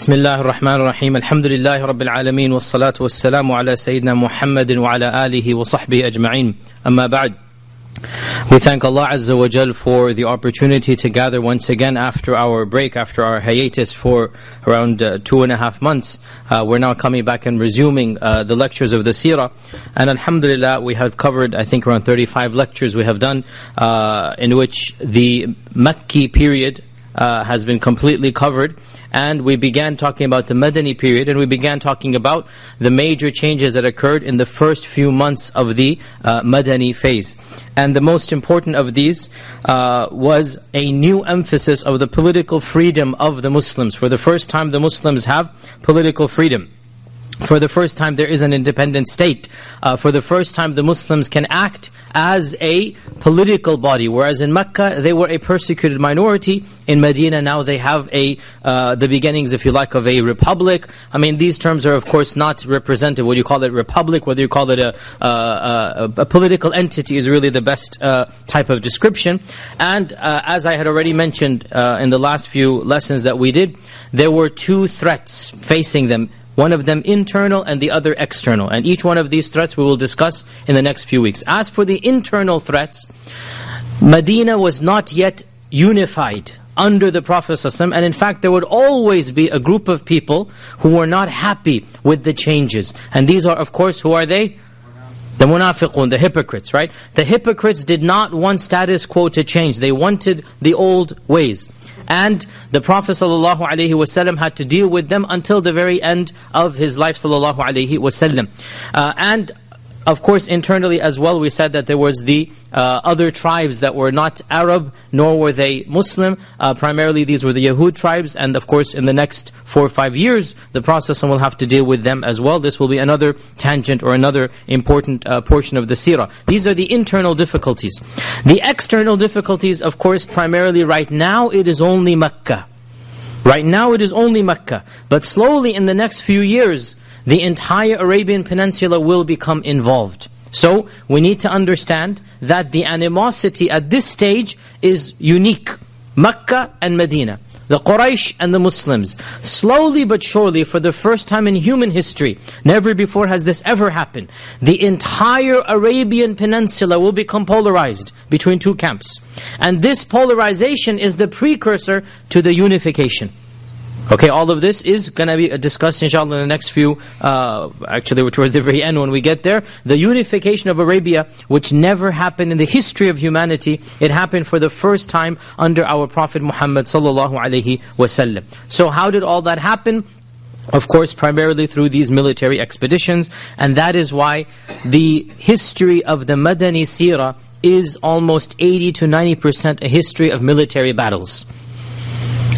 Bismillahir Rahmanir Rahim. Alhamdulillahi Rabbil Alameen. Wassalatu wassalamu ala Sayyidina Muhammadin wa ala alihi wa sahbihi ajma'in. Amma ba'd. We thank Allah Azza wa Jal for the opportunity to gather once again after our break, after our hiatus for around 2.5 months. We're now coming back and resuming the lectures of the seerah. And alhamdulillah, we have covered, I think, around 35 lectures we have done, in which the Makki period has been completely covered. And we began talking about the Madani period, and we began talking about the major changes that occurred in the first few months of the Madani phase. And the most important of these was a new emphasis of the political freedom of the Muslims. For the first time, the Muslims have political freedom. For the first time, there is an independent state. For the first time, the Muslims can act as a political body. Whereas in Mecca, they were a persecuted minority. In Medina, now they have the beginnings, if you like, of a republic. I mean, these terms are, of course, not representative. Whether you call it republic, whether you call it a political entity is really the best type of description. And as I had already mentioned in the last few lessons that we did, there were two threats facing them. One of them internal and the other external. And each one of these threats we will discuss in the next few weeks. As for the internal threats, Medina was not yet unified under the Prophet ﷺ, and in fact there would always be a group of people who were not happy with the changes. And these are, of course, who are they? The munafiqun, the hypocrites, right? The hypocrites did not want status quo to change. They wanted the old ways. And the Prophet ﷺ had to deal with them until the very end of his life ﷺ. And of course internally as well, we said that there was the other tribes that were not Arab, nor were they Muslim. Primarily these were the Yahud tribes, and of course in the next 4 or 5 years, the Prophet will have to deal with them as well. This will be another tangent or another important portion of the seerah. These are the internal difficulties. The external difficulties, of course, primarily right now, it is only Mecca. Right now it is only Mecca. But slowly in the next few years, the entire Arabian Peninsula will become involved. So we need to understand that the animosity at this stage is unique. Mecca and Medina, the Quraysh and the Muslims. Slowly but surely, for the first time in human history, never before has this ever happened, the entire Arabian Peninsula will become polarized between two camps. And this polarization is the precursor to the unification. Okay, all of this is going to be discussed inshallah in the next few, actually towards the very end when we get there. The unification of Arabia, which never happened in the history of humanity, it happened for the first time under our Prophet Muhammad ﷺ. So how did all that happen? Of course, primarily through these military expeditions, and that is why the history of the Madani Seerah is almost 80 to 90% a history of military battles.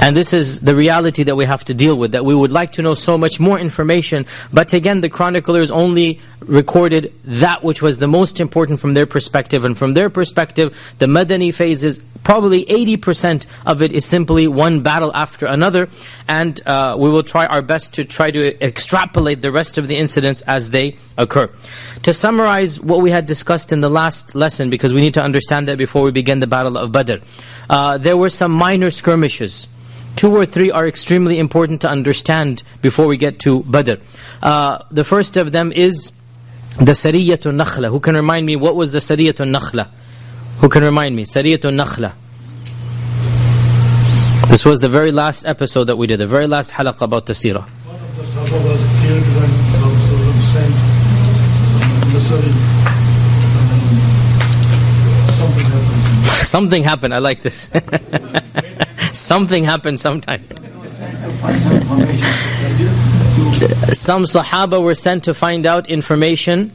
And this is the reality that we have to deal with, that we would like to know so much more information. But again, the chroniclers only recorded that which was the most important from their perspective. And from their perspective, the Madani phases, probably 80% of it is simply one battle after another. And we will try our best to try to extrapolate the rest of the incidents as they occur. To summarize what we had discussed in the last lesson, because we need to understand that before we begin the Battle of Badr. There were some minor skirmishes. 2 or 3 are extremely important to understand before we get to Badr. The first of them is the Sariyyat Nakhla. Who can remind me what was the Sariyyat Nakhla? Who can remind me? Sariyyat Nakhla. This was the very last episode that we did, the very last halaqah about the seerah. One of the Sahaba was killed when the something happened. Something happened, I like this. Something happened sometime. Some Sahaba were sent to find out information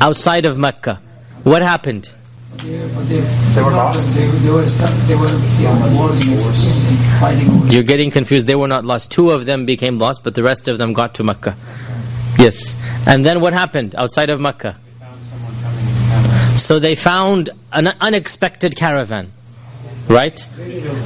outside of Mecca. What happened? They were lost. They were You're getting confused. They were not lost. 2 of them became lost, but the rest of them got to Mecca. Yes. And then what happened outside of Mecca? So they found an unexpected caravan. right?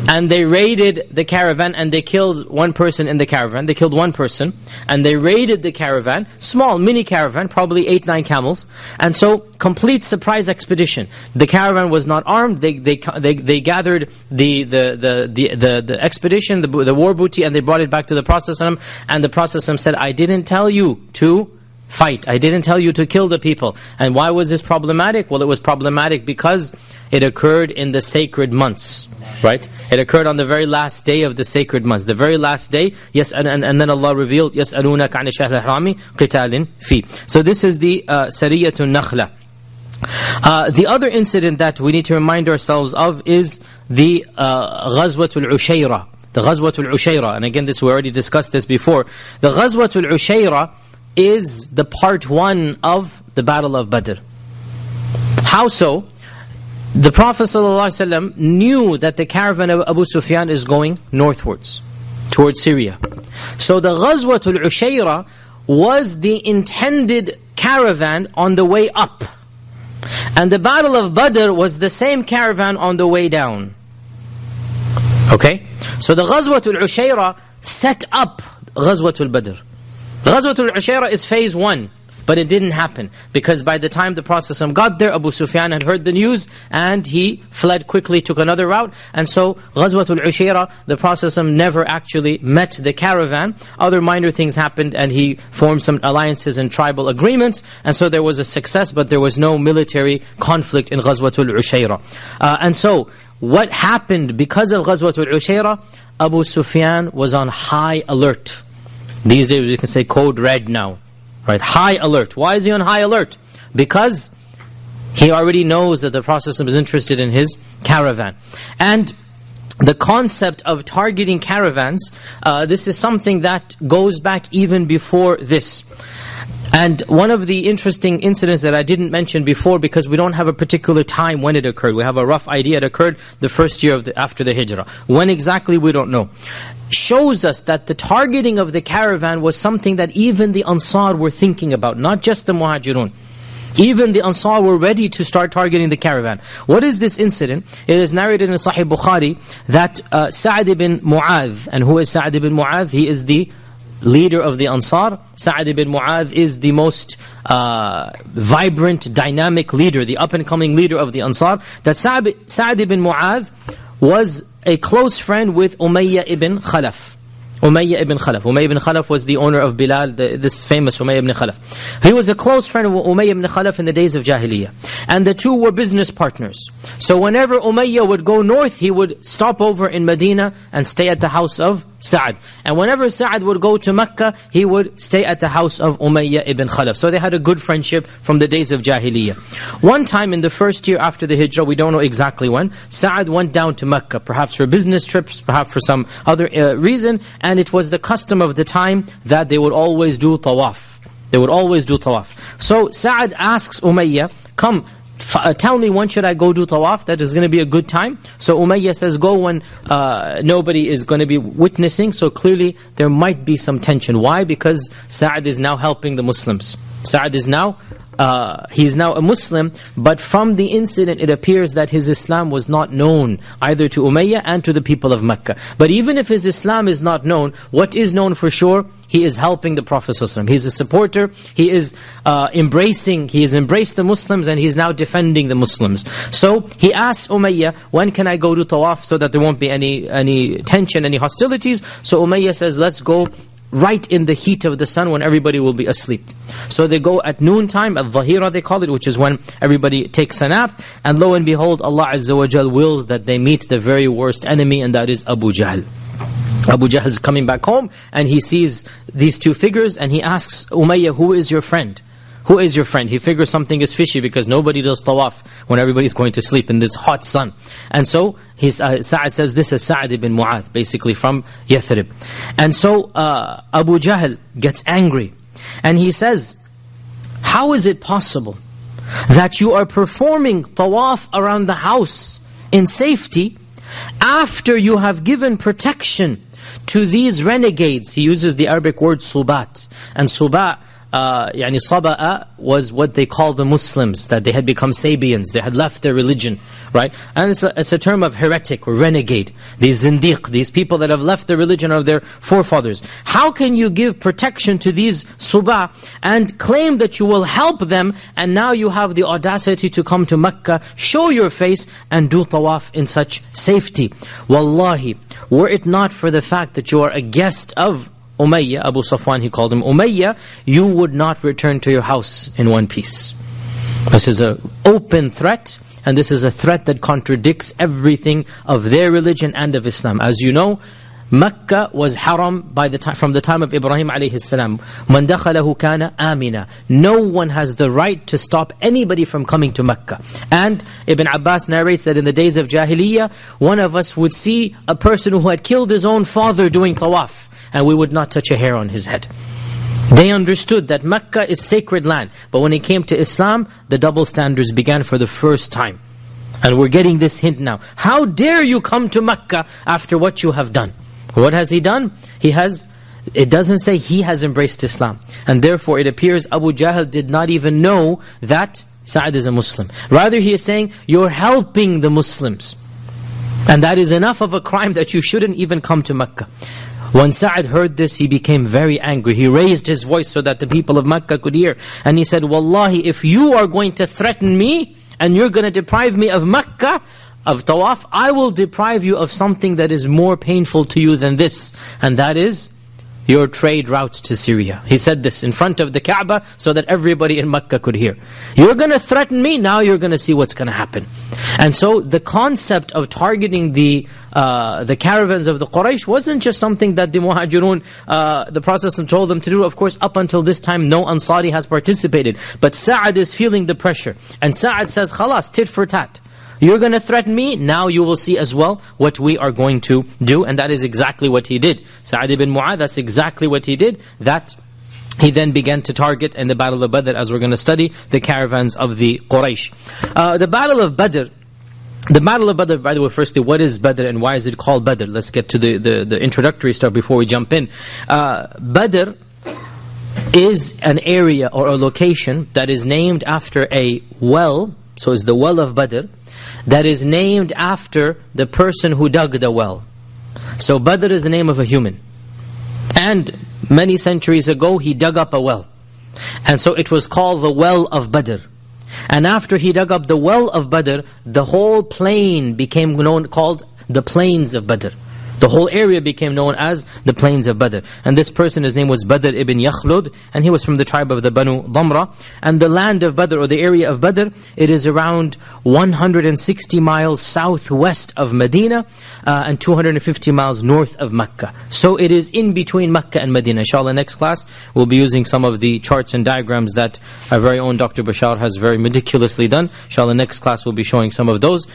And they raided the caravan and they killed one person in the caravan. They killed one person and they raided the caravan, small mini caravan, probably 8-9 camels. And so, complete surprise expedition. The caravan was not armed. They gathered the expedition, the war booty, and they brought it back to the Prophet ﷺ. And the Prophet ﷺ said, "I didn't tell you to fight. I didn't tell you to kill the people." And why was this problematic? Well, it was problematic because it occurred in the sacred months, right? It occurred on the very last day of the sacred months. The very last day, yes, and then Allah revealed, يَسْأَلُونَكَ عَنِ الشَّهْرِ الْحَرَامِ قِتَالٍ فِي. So this is the Sariyyat Nakhla. The other incident that we need to remind ourselves of is the Ghazwat al-Ushayra. The Ghazwat al-Ushayra, and again, this we already discussed this before. The Ghazwat al-Ushayra is the part one of the Battle of Badr. How so? The Prophet ﷺ knew that the caravan of Abu Sufyan is going northwards, towards Syria. So the Ghazwat al-Ushayra was the intended caravan on the way up. And the Battle of Badr was the same caravan on the way down. Okay? So the Ghazwat al-Ushayra set up Ghazwat al-Badr. Ghazwat al-Ushayra is phase one, but it didn't happen because by the time the Prophet got there, Abu Sufyan had heard the news and he fled quickly, took another route, and so Ghazwat al-Ushayra, the Prophet never actually met the caravan. Other minor things happened and he formed some alliances and tribal agreements, and so there was a success, but there was no military conflict in Ghazwat al-Ushayra. And so, what happened because of Ghazwat al-Ushayra? Abu Sufyan was on high alert. These days we can say code red now, right? High alert. Why is he on high alert? Because he already knows that the Prophet is interested in his caravan. And the concept of targeting caravans, this is something that goes back even before this. And one of the interesting incidents that I didn't mention before, because we don't have a particular time when it occurred. We have a rough idea it occurred the first year after the Hijrah. When exactly, we don't know. Shows us that the targeting of the caravan was something that even the Ansar were thinking about, not just the Muhajirun. Even the Ansar were ready to start targeting the caravan. What is this incident? It is narrated in Sahih Bukhari that Sa'd ibn Mu'adh, and who is Sa'd ibn Mu'adh? He is the leader of the Ansar. Sa'd ibn Mu'adh is the most vibrant, dynamic leader, the up-and-coming leader of the Ansar. That Sa'd ibn Mu'adh was a close friend with Umayyah ibn Khalaf. Umayyah ibn Khalaf. Umayyah ibn Khalaf was the owner of Bilal, this famous Umayyah ibn Khalaf. He was a close friend of Umayyah ibn Khalaf in the days of Jahiliyyah. And the two were business partners. So whenever Umayyah would go north, he would stop over in Medina and stay at the house of Sa'd. And whenever Sa'd would go to Mecca, he would stay at the house of Umayyah ibn Khalaf. So they had a good friendship from the days of Jahiliyyah. One time in the first year after the Hijrah, we don't know exactly when, Sa'd went down to Mecca, perhaps for business trips, perhaps for some other reason, and it was the custom of the time that they would always do tawaf. They would always do tawaf. So Sa'd asks Umayyah, "Come, tell me when should I go do tawaf, that is going to be a good time." So Umayyah says, "Go when nobody is going to be witnessing." So clearly there might be some tension. Why? Because Sa'd is now helping the Muslims. Sa'd is now, he is now a Muslim, but from the incident it appears that his Islam was not known either to Umayyah and to the people of Mecca. But even if his Islam is not known, what is known for sure? He is helping the Prophet ﷺ. He is a supporter. He is he has embraced the Muslims and he is now defending the Muslims. So he asks Umayyah, "When can I go to Tawaf so that there won't be any tension, any hostilities?" So Umayyah says, "Let's go right in the heat of the sun when everybody will be asleep." So they go at noontime, at Dhahira they call it, which is when everybody takes a nap. And lo and behold, Allah Azza wa Jal wills that they meet the very worst enemy, and that is Abu Jahl. Abu Jahl is coming back home and he sees these two figures and he asks Umayyah, "Who is your friend? Who is your friend?" He figures something is fishy because nobody does tawaf when everybody's going to sleep in this hot sun. And so Sa'd says, "This is Sa'd ibn Mu'adh," basically from Yathrib. And so Abu Jahl gets angry and he says, "How is it possible that you are performing tawaf around the house in safety after you have given protection to these renegades?" He uses the Arabic word subat. And subat Saba'a was what they call the Muslims, that they had become Sabians, they had left their religion, right? And it's a term of heretic, or renegade, these zindiq, these people that have left the religion of their forefathers. How can you give protection to these Suba and claim that you will help them, and now you have the audacity to come to Mecca, show your face and do tawaf in such safety? Wallahi, were it not for the fact that you are a guest of Umayyah, Abu Sufyan, he called him Umayyah, you would not return to your house in one piece. This is an open threat, and this is a threat that contradicts everything of their religion and of Islam. As you know, Mecca was haram from the time of Ibrahim alayhi salam. Man dakhalahu kana amina. No one has the right to stop anybody from coming to Mecca. And Ibn Abbas narrates that in the days of Jahiliyyah, one of us would see a person who had killed his own father doing tawaf, and we would not touch a hair on his head. They understood that Mecca is sacred land. But when it came to Islam, the double standards began for the first time. And we're getting this hint now. How dare you come to Mecca after what you have done? What has he done? It doesn't say he has embraced Islam. And therefore it appears Abu Jahl did not even know that Sa'd is a Muslim. Rather he is saying, you're helping the Muslims. And that is enough of a crime that you shouldn't even come to Mecca. When Sa'd heard this, he became very angry. He raised his voice so that the people of Mecca could hear. And he said, Wallahi, if you are going to threaten me, and you're going to deprive me of Mecca, of tawaf, I will deprive you of something that is more painful to you than this. And that is your trade route to Syria. He said this in front of the Kaaba so that everybody in Mecca could hear. You're going to threaten me, now you're going to see what's going to happen. And so the concept of targeting the caravans of the Quraysh wasn't just something that the Muhajirun, the Prophet told them to do. Of course, up until this time, no Ansari has participated. But Sa'd is feeling the pressure. And Sa'd says, khalas, tit for tat. You're going to threaten me, now you will see as well what we are going to do. And that is exactly what he did. Sa'd ibn Mu'adh, that's exactly what he did. That he then began to target in the Battle of Badr, as we're going to study, the caravans of the Quraysh. The Battle of Badr, by the way, firstly, what is Badr and why is it called Badr? Let's get to the introductory stuff before we jump in. Badr is an area or a location that is named after a well, so it's the well of Badr, that is named after the person who dug the well. So Badr is the name of a human. And many centuries ago he dug up a well. And so it was called the well of Badr. And after he dug up the well of Badr, the whole plain became called the plains of Badr. The whole area became known as the plains of Badr. And this person, his name was Badr ibn Yakhlud, and he was from the tribe of the Banu Damra. And the land of Badr, or the area of Badr, it is around 160 miles southwest of Medina, and 250 miles north of Mecca. So it is in between Mecca and Medina. Inshallah, next class, we'll be using some of the charts and diagrams that our very own Dr. Bashar has very meticulously done. Inshallah, next class we'll be showing some of those.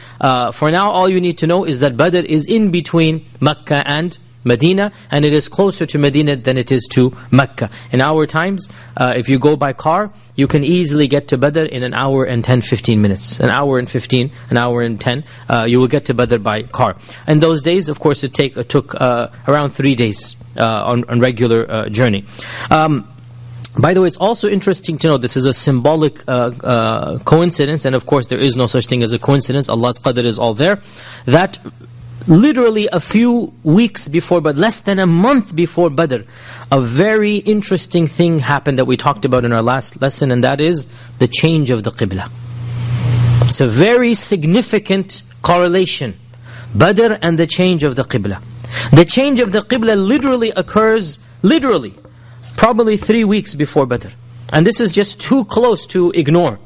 For now, all you need to know is that Badr is in between Mecca and Medina, and it is closer to Medina than it is to Mecca. In our times, if you go by car, you can easily get to Badr in an hour and 10-15 minutes. An hour and 10, you will get to Badr by car. In those days, of course, it took around 3 days on regular journey. By the way, it's also interesting to know, this is a symbolic coincidence, and of course there is no such thing as a coincidence, Allah's qadr is all there, that literally a few weeks before, but less than a month before Badr, a very interesting thing happened that we talked about in our last lesson, and that is the change of the Qibla. It's a very significant correlation, Badr and the change of the Qibla. The change of the Qibla literally occurs, probably 3 weeks before Badr. And this is just too close to ignore.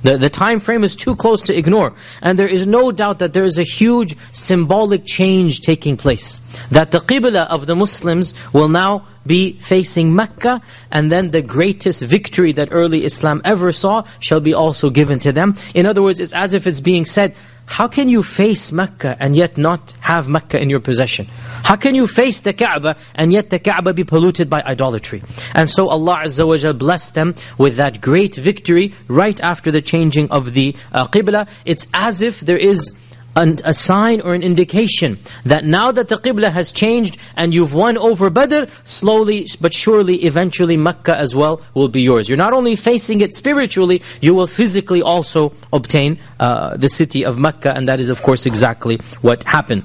The time frame is too close to ignore. And there is no doubt that there is a huge symbolic change taking place. That the Qibla of the Muslims will now be facing Mecca, and then the greatest victory that early Islam ever saw shall be also given to them. In other words, it's as if it's being said, how can you face Mecca and yet not have Mecca in your possession? How can you face the Kaaba and yet the Kaaba be polluted by idolatry? And so Allah Azza wa Jal blessed them with that great victory right after the changing of the Qibla. It's as if there is a sign or an indication that now that the Qibla has changed and you've won over Badr, slowly but surely, eventually Mecca as well will be yours. You're not only facing it spiritually, you will physically also obtain the city of Mecca, and that is of course exactly what happened.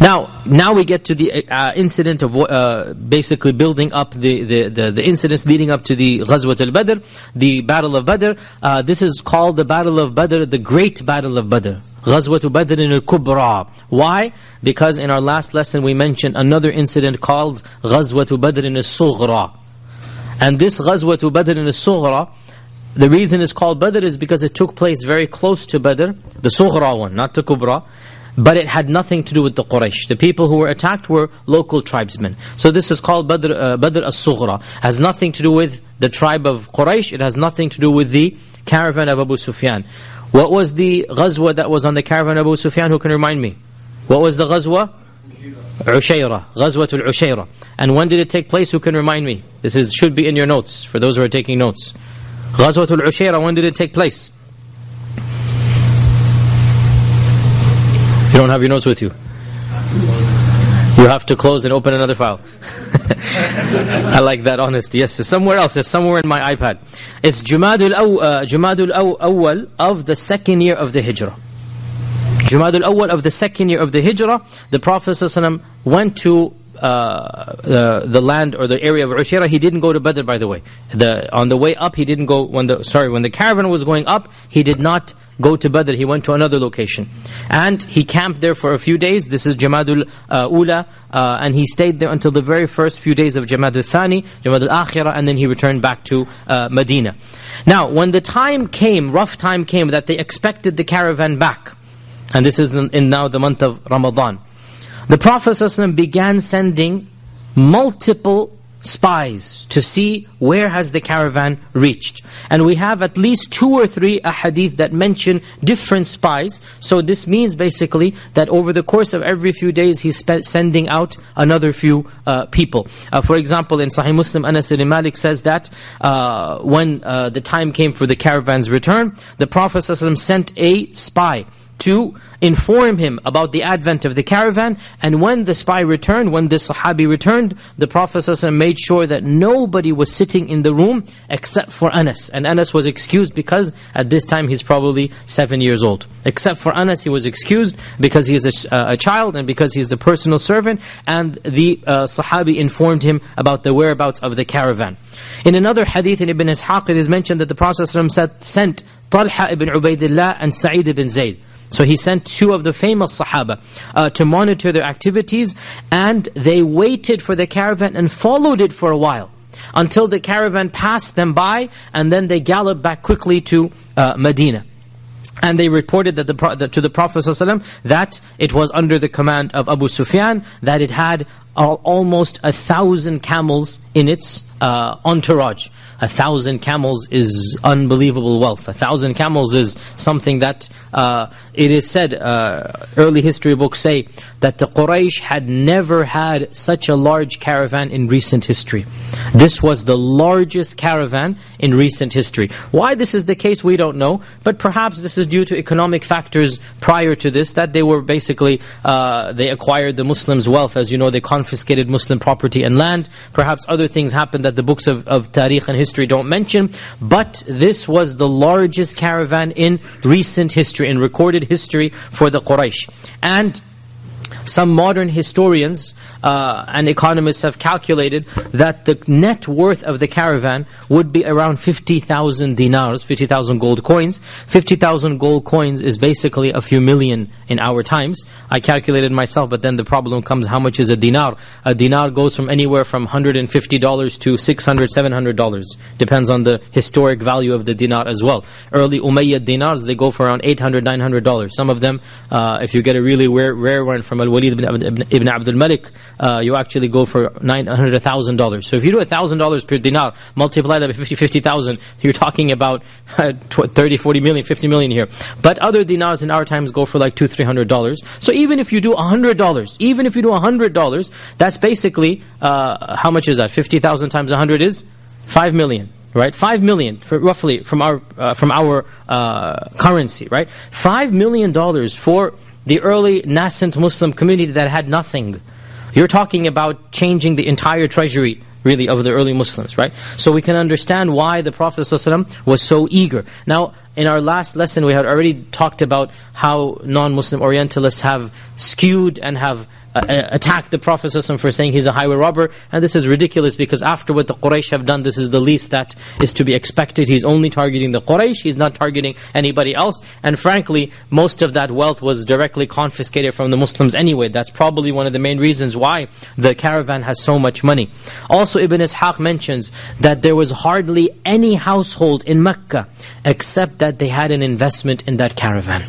Now we get to the incident of basically building up the incidents leading up to the Ghazwat al-Badr, the Battle of Badr. This is called the Battle of Badr, the Great Battle of Badr. Ghazwatu Badr al-Kubra. Why? Because in our last lesson we mentioned another incident called Ghazwatu Badr al-Sughra. And this Ghazwatu Badr al-Sughra, the reason it's called Badr is because it took place very close to Badr, the Sughra one, not the Kubra. But it had nothing to do with the Quraysh. The people who were attacked were local tribesmen. So this is called Badr al-Sughra. Has nothing to do with the tribe of Quraysh. It has nothing to do with the caravan of Abu Sufyan. What was the ghazwa that was on the caravan of Abu Sufyan? Who can remind me? What was the ghazwa? Ushayra. Ghazwat al-Ushayra. And when did it take place? Who can remind me? This should be in your notes, for those who are taking notes. Ghazwat al-Ushayra, when did it take place? You don't have your notes with you. You have to close and open another file. I like that honesty. Yes, it's somewhere else. It's somewhere in my iPad. It's Jumadul Awwal of the second year of the Hijrah. Jumadul Awwal of the second year of the Hijrah. The Prophet ﷺ went to the land or the area of Ushayra. He didn't go to Badr, by the way. On the way up, he didn't go. When the caravan was going up, he did not go to Badr. He went to another location, and he camped there for a few days. This is Jamadul Ula, and he stayed there until the very first few days of Jamadul Thani, Jamadul Akhirah, and then he returned back to Medina. Now, when the time came, rough time came, that they expected the caravan back, and this is in now the month of Ramadan, the Prophet ﷺ began sending multiple spies to see where has the caravan reached. And we have at least 2 or 3 ahadith that mention different spies. So this means basically that over the course of every few days he's sending out another few people. For example, in Sahih Muslim, Anas ibn Malik says that when the time came for the caravan's return, the Prophet ﷺ sent a spy to inform him about the advent of the caravan. And when the spy returned, when the Sahabi returned, the Prophet ﷺ made sure that nobody was sitting in the room except for Anas. And Anas was excused because at this time he's probably 7 years old. Except for Anas, he was excused because he is a child and because he's the personal servant. And the Sahabi informed him about the whereabouts of the caravan. In another hadith in Ibn Ishaq, it is mentioned that the Prophet ﷺ sent Talha ibn Ubaidillah and Sa'id ibn Zayd. So he sent 2 of the famous Sahaba to monitor their activities, and they waited for the caravan and followed it for a while until the caravan passed them by, and then they galloped back quickly to Medina. And they reported that to the Prophet ﷺ that it was under the command of Abu Sufyan, that it had almost 1,000 camels in its entourage. 1,000 camels is unbelievable wealth. 1,000 camels is something that it is said, early history books say that the Quraysh had never had such a large caravan in recent history. This was the largest caravan in recent history. Why this is the case, we don't know, but perhaps this is due to economic factors prior to this, that they were basically, they acquired the Muslims' wealth. As you know, they confiscated Muslim property and land. Perhaps other things happened that the books of Tariq and history don't mention, but this was the largest caravan in recent history, in recorded history for the Quraysh. And some modern historians and economists have calculated that the net worth of the caravan would be around 50,000 dinars, 50,000 gold coins. 50,000 gold coins is basically a few million in our times. I calculated myself, but then the problem comes, how much is a dinar? A dinar goes from anywhere from $150 to $600, $700. Depends on the historic value of the dinar as well. Early Umayyad dinars, they go for around $800, $900. Some of them, if you get a really rare one from Al-Walid ibn Abdul Malik, you actually go for $900,000. So if you do $1,000 per dinar, multiply that by 50,000, you're talking about 30, 40 million, 50 million here. But other dinars in our times go for like $200, $300. So even if you do $100, that's basically, how much is that? 50,000 times 100 is 5 million. right? 5 million, for roughly, from our currency, right? $5 million for the early nascent Muslim community that had nothing. You're talking about changing the entire treasury, really, of the early Muslims, right? So we can understand why the Prophet ﷺ was so eager. Now, in our last lesson, we had already talked about how non-Muslim Orientalists have skewed and have attacked the Prophet ﷺ for saying he's a highway robber. And this is ridiculous, because after what the Quraysh have done, this is the least that is to be expected. He's only targeting the Quraysh, he's not targeting anybody else. And frankly, most of that wealth was directly confiscated from the Muslims anyway. That's probably one of the main reasons why the caravan has so much money. Also, Ibn Ishaq mentions that there was hardly any household in Mecca except that they had an investment in that caravan.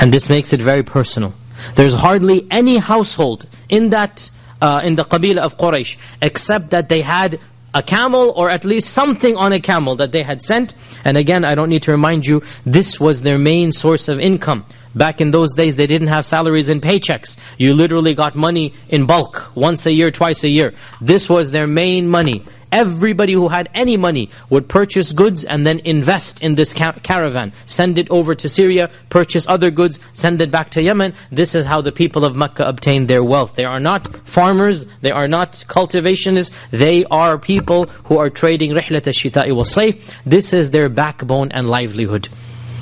And this makes it very personal. There's hardly any household in that in the Qabila of Quraysh except that they had a camel, or at least something on a camel that they had sent. And again, I don't need to remind you, this was their main source of income. Back in those days, they didn't have salaries and paychecks. You literally got money in bulk, once a year, twice a year. This was their main money. Everybody who had any money would purchase goods and then invest in this caravan. Send it over to Syria, purchase other goods, send it back to Yemen. This is how the people of Mecca obtained their wealth. They are not farmers, they are not cultivationists, they are people who are trading rihlat al-shita'i wal-sayf. This is their backbone and livelihood.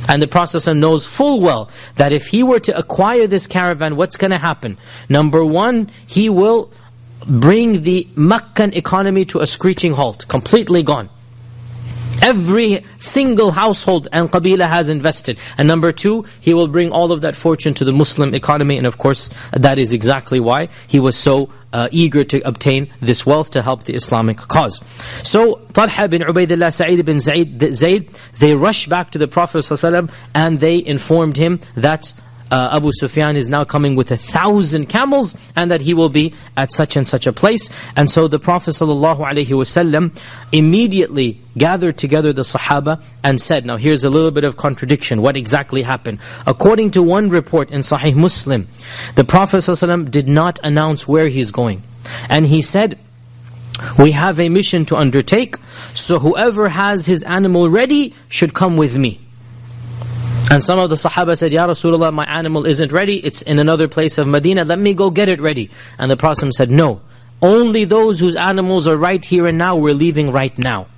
And the Prophet knows full well that if he were to acquire this caravan, what's going to happen? Number one, he will bring the Meccan economy to a screeching halt, completely gone. Every single household and Qabila has invested. And number two, he will bring all of that fortune to the Muslim economy. And of course, that is exactly why he was so eager to obtain this wealth to help the Islamic cause. So, Talha ibn Ubaidillah, Sa'id ibn Zayd, they rushed back to the Prophet ﷺ and they informed him that Abu Sufyan is now coming with 1,000 camels and that he will be at such and such a place. And so the Prophet ﷺ immediately gathered together the Sahaba and said, now here's a little bit of contradiction, what exactly happened. According to one report in Sahih Muslim, the Prophet ﷺ did not announce where he's going. And he said, we have a mission to undertake, so whoever has his animal ready should come with me. And some of the Sahaba said, Ya Rasulullah, my animal isn't ready, it's in another place of Medina, let me go get it ready. And the Prophet said, no, only those whose animals are right here and now, we're leaving right now.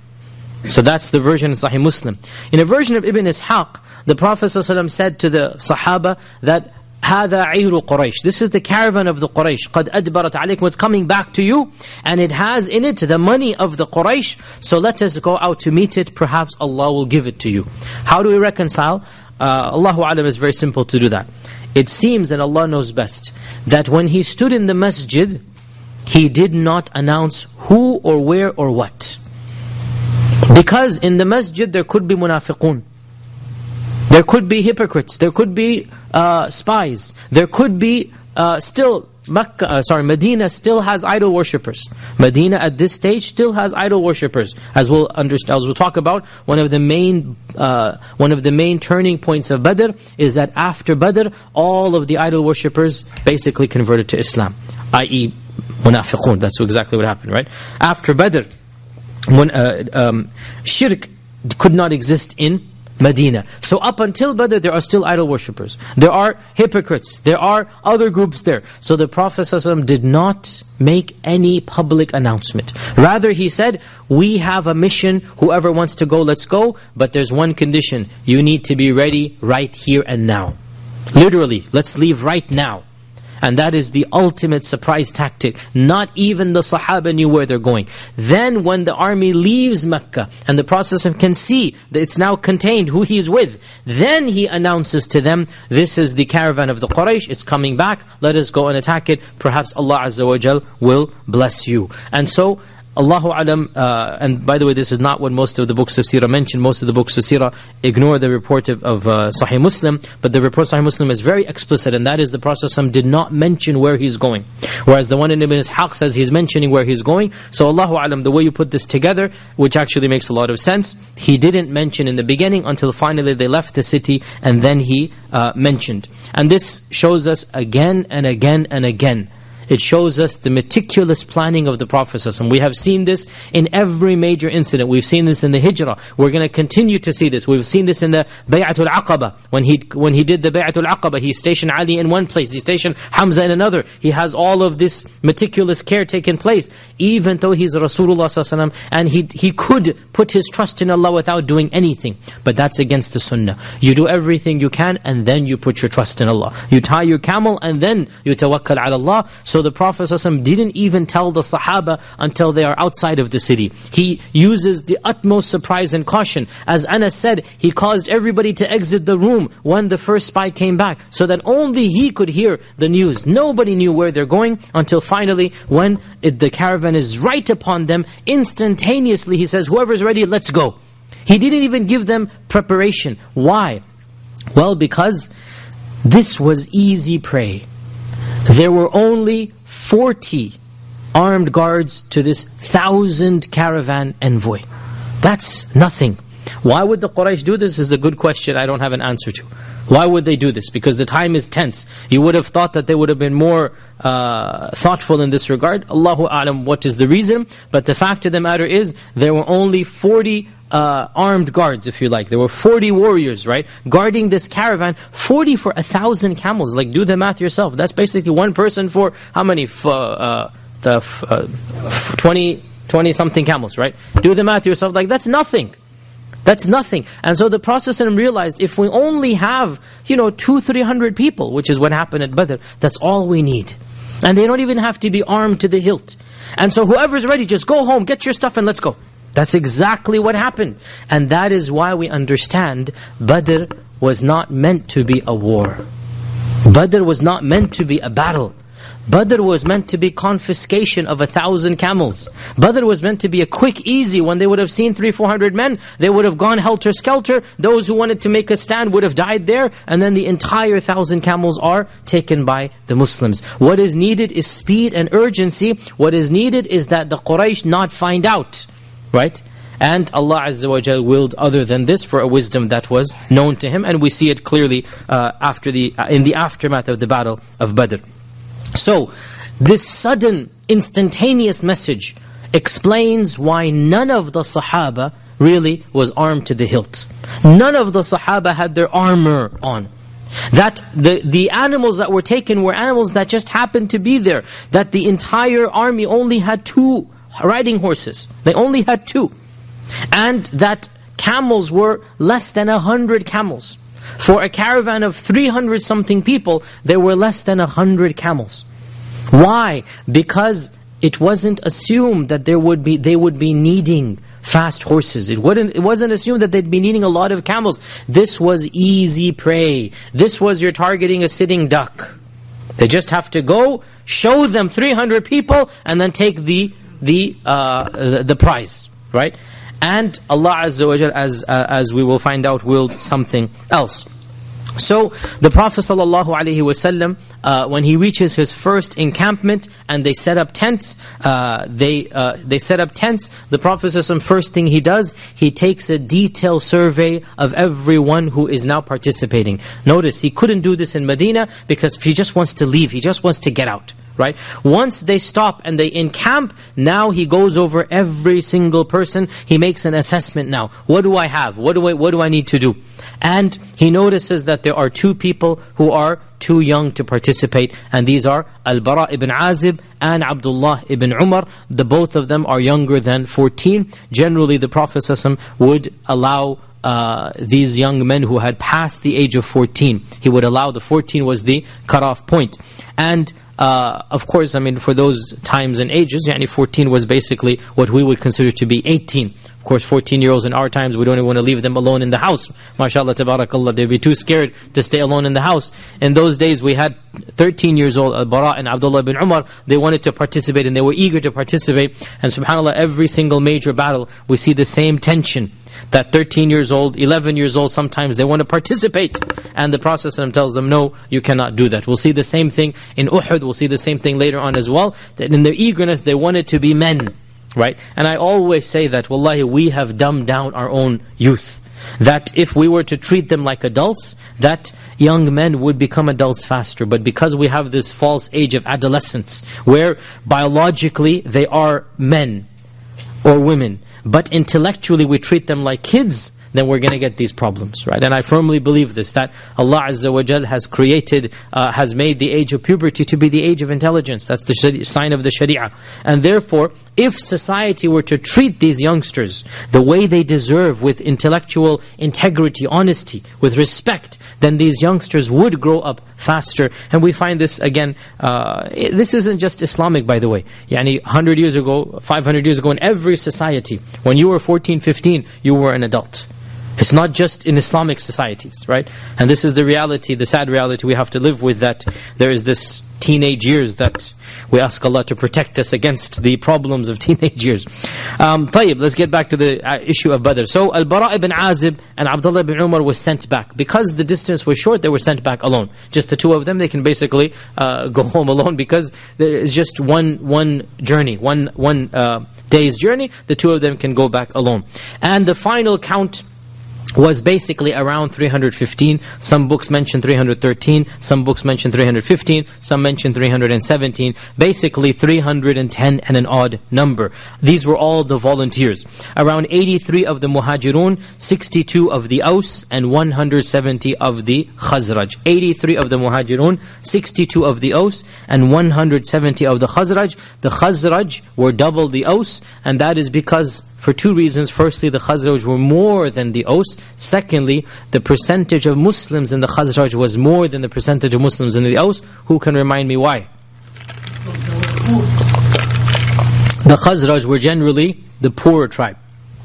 So that's the version of Sahih Muslim. In a version of Ibn Ishaq, the Prophet ﷺ said to the Sahaba that, هَذَا عِيرُ قُرَيْشٍ, this is the caravan of the Quraysh, قَدْ أَدْبَرَتْ عَلَيْكُمْ, what's coming back to you, and it has in it the money of the Quraysh, so let us go out to meet it, perhaps Allah will give it to you. How do we reconcile? Allahu Alam is very simple to do that. It seems, and Allah knows best, that when he stood in the masjid, he did not announce who or where or what. Because in the masjid there could be munafiqun, there could be hypocrites, there could be spies, there could be still Medina still has idol worshippers. Medina at this stage still has idol worshippers, as we'll understand, as we'll talk about. One of the main turning points of Badr is that after Badr, all of the idol worshippers basically converted to Islam, i.e., munafiqun. That's exactly what happened, right? After Badr, when shirk could not exist in Medina. So up until Badr, there are still idol worshippers. There are hypocrites. There are other groups there. So the Prophet ﷺ did not make any public announcement. Rather, he said, we have a mission. Whoever wants to go, let's go. But there's one condition. You need to be ready right here and now. Literally, let's leave right now. And that is the ultimate surprise tactic. Not even the Sahaba knew where they're going. Then when the army leaves Mecca, and the Prophet can see that it's now contained who he is with, then he announces to them, this is the caravan of the Quraysh, it's coming back, let us go and attack it, perhaps Allah Azza wa Jal will bless you. And so, Allahu Alam, and by the way, this is not what most of the books of Seerah mention. Most of the books of Seerah ignore the report of Sahih Muslim, but the report of Sahih Muslim is very explicit, and that is the Prophet ﷺ did not mention where he's going. Whereas the one in Ibn Ishaq says he's mentioning where he's going. So Allahu Alam, the way you put this together, which actually makes a lot of sense, he didn't mention in the beginning until finally they left the city, and then he mentioned. And this shows us again and again and again It shows us the meticulous planning of the Prophet ﷺ. We have seen this in every major incident. We've seen this in the Hijrah. We're going to continue to see this. We've seen this in the Bay'atul Aqaba. When he did the Bay'atul Aqaba, he stationed Ali in one place. He stationed Hamza in another. He has all of this meticulous care taking place. Even though he's Rasulullah ﷺ, and he could put his trust in Allah without doing anything. But that's against the Sunnah. You do everything you can and then you put your trust in Allah. You tie your camel and then you tawakkal ala Allah. So the Prophet ﷺ didn't even tell the Sahaba until they are outside of the city. He uses the utmost surprise and caution. As Anas said, he caused everybody to exit the room when the first spy came back, so that only he could hear the news. Nobody knew where they're going until finally when the caravan is right upon them, instantaneously he says, whoever's ready, let's go. He didn't even give them preparation. Why? Well, because this was easy prey. There were only 40 armed guards to this 1,000 caravan envoy. That's nothing. Why would the Quraysh do this? This is a good question I don't have an answer to. Why would they do this? Because the time is tense. You would have thought that they would have been more thoughtful in this regard. Allahu A'lam, what is the reason? But the fact of the matter is, there were only 40 armed guards, if you like. There were 40 warriors, right? Guarding this caravan, 40 for 1,000 camels. Like, do the math yourself. That's basically one person for how many? 20-something camels, right? Do the math yourself. Like, that's nothing. That's nothing. And so the Prophet realized, if we only have, 200-300 people, which is what happened at Badr, that's all we need. And they don't even have to be armed to the hilt. And so whoever's ready, just go home, get your stuff and let's go. That's exactly what happened. And that is why we understand Badr was not meant to be a war. Badr was not meant to be a battle. Badr was meant to be confiscation of 1,000 camels. Badr was meant to be a quick, easy one. They would have seen 300-400 men. They would have gone helter-skelter. Those who wanted to make a stand would have died there. And then the entire 1,000 camels are taken by the Muslims. What is needed is speed and urgency. What is needed is that the Quraysh not find out. Right? And Allah Azza wa Jal willed other than this for a wisdom that was known to Him. And we see it clearly in the aftermath of the battle of Badr. So, this sudden, instantaneous message explains why none of the Sahaba really was armed to the hilt. None of the Sahaba had their armor on. That the animals that were taken were animals that just happened to be there. That the entire army only had 2 riding horses. They only had 2. And that camels were less than 100 camels. For a caravan of 300-something people, there were less than 100 camels. Why? Because it wasn't assumed that they would be needing fast horses. It wasn't assumed that they'd be needing a lot of camels. This was easy prey. This was, you're targeting a sitting duck. They just have to go, show them 300 people, and then take the prize, right? And Allah Azza wa Jal, as we will find out, willed something else. So the Prophet ﷺ, when he reaches his first encampment and they set up tents, the Prophet ﷺ, first thing he does, he takes a detailed survey of everyone who is now participating. Notice, he couldn't do this in Medina because he just wants to leave, he just wants to get out. Right? Once they stop and they encamp, now he goes over every single person. He makes an assessment now. What do I have? What do I need to do? And he notices that there are 2 people who are too young to participate. And these are Al-Bara ibn Azib and Abdullah ibn Umar. The both of them are younger than 14. Generally, the Prophet ﷺ would allow these young men who had passed the age of 14. He would allow, the 14 was the cutoff point. And of course, for those times and ages, 14 was basically what we would consider to be 18. Of course, 14-year-olds in our times, we don't even want to leave them alone in the house. MashaAllah, tabarakallah, they'd be too scared to stay alone in the house. In those days, we had 13-year-old Al-Bara and Abdullah ibn Umar. They wanted to participate and they were eager to participate. And subhanAllah, every single major battle, we see the same tension. That 13-year-old, 11-year-old, sometimes they want to participate. And the Prophet ﷺ tells them, no, you cannot do that. We'll see the same thing in Uhud. We'll see the same thing later on as well. That in their eagerness, they wanted to be men. Right? And I always say that, wallahi, we have dumbed down our own youth. that if we were to treat them like adults, that young men would become adults faster. But because we have this false age of adolescence, where biologically they are men or women, but intellectually we treat them like kids, then we're going to get these problems, right? And I firmly believe this, that Allah Azza wa Jal has created, has made the age of puberty to be the age of intelligence. That's the sign of the Sharia. And therefore, if society were to treat these youngsters the way they deserve, with intellectual integrity, honesty, with respect, then these youngsters would grow up faster. And we find this again, this isn't just Islamic, by the way. Yani 100 years ago, 500 years ago, in every society, when you were 14, 15, you were an adult. It's not just in Islamic societies, right? And this is the reality, the sad reality we have to live with, that there is this teenage years that we ask Allah to protect us against the problems of teenage years. Tayyib, let's get back to the issue of Badr. So Al-Bara ibn Azib and Abdullah ibn Umar were sent back. Because the distance was short, they were sent back alone. Just the two of them, they can basically go home alone, because there is just one journey, one day's journey. The two of them can go back alone. And the final count was basically around 315. Some books mention 313, some books mention 315, some mention 317. Basically 310 and an odd number. These were all the volunteers. Around 83 of the Muhajirun, 62 of the Aus, and 170 of the Khazraj. 83 of the Muhajirun, 62 of the Aus, and 170 of the Khazraj. The Khazraj were double the Aus, and that is because, for two reasons. Firstly, the Khazraj were more than the Aus. Secondly, the percentage of Muslims in the Khazraj was more than the percentage of Muslims in the Aus. Who can remind me why? The Khazraj were generally the poorer tribe,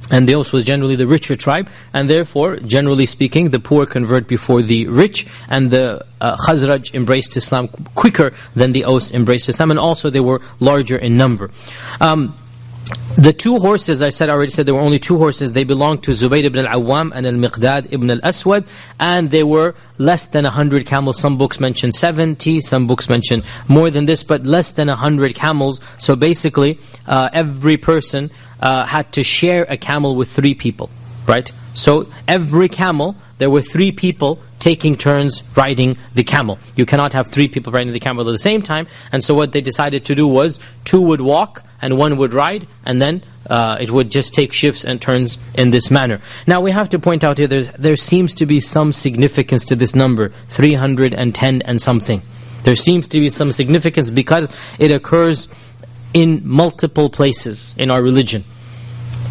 and the Aus was generally the richer tribe. And therefore, generally speaking, the poor convert before the rich. And the Khazraj embraced Islam quicker than the Aus embraced Islam. And also, they were larger in number. The two horses, I already said there were only two horses. They belonged to Zubayr ibn al-Awwam and al-Miqdad ibn al-Aswad, and they were less than 100 camels. Some books mention 70, some books mention more than this, but less than 100 camels. So basically, every person had to share a camel with three people, right? So every camel, there were three people taking turns riding the camel. You cannot have three people riding the camel at the same time. And so what they decided to do was, two would walk and one would ride, and then it would just take shifts and turns in this manner. Now we have to point out here, there seems to be some significance to this number, 310 and something. There seems to be some significance because it occurs in multiple places in our religion.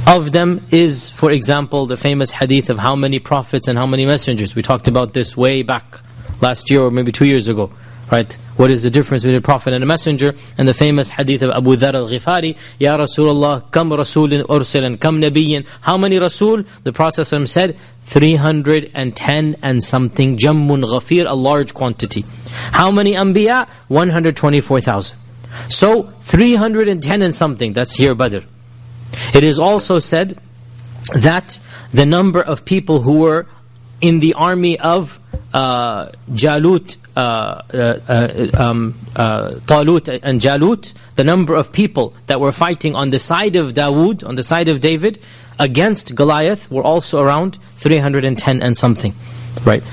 Of them is, for example, the famous hadith of how many prophets and how many messengers. We talked about this way back last year or maybe 2 years ago, right? What is the difference between a prophet and a messenger? And the famous hadith of Abu Dharr al-Ghifari, Ya Rasulullah, kam rasulin ursilan, kam nabiyyin. How many rasul? The Prophet said, 310 and something, jammun ghafir, a large quantity. How many anbiya? 124,000. So, 310 and something, that's here Badr. It is also said that the number of people who were in the army of Jalut, Talut and Jalut, the number of people that were fighting on the side of Dawood, on the side of David, against Goliath, were also around 310 and something, right?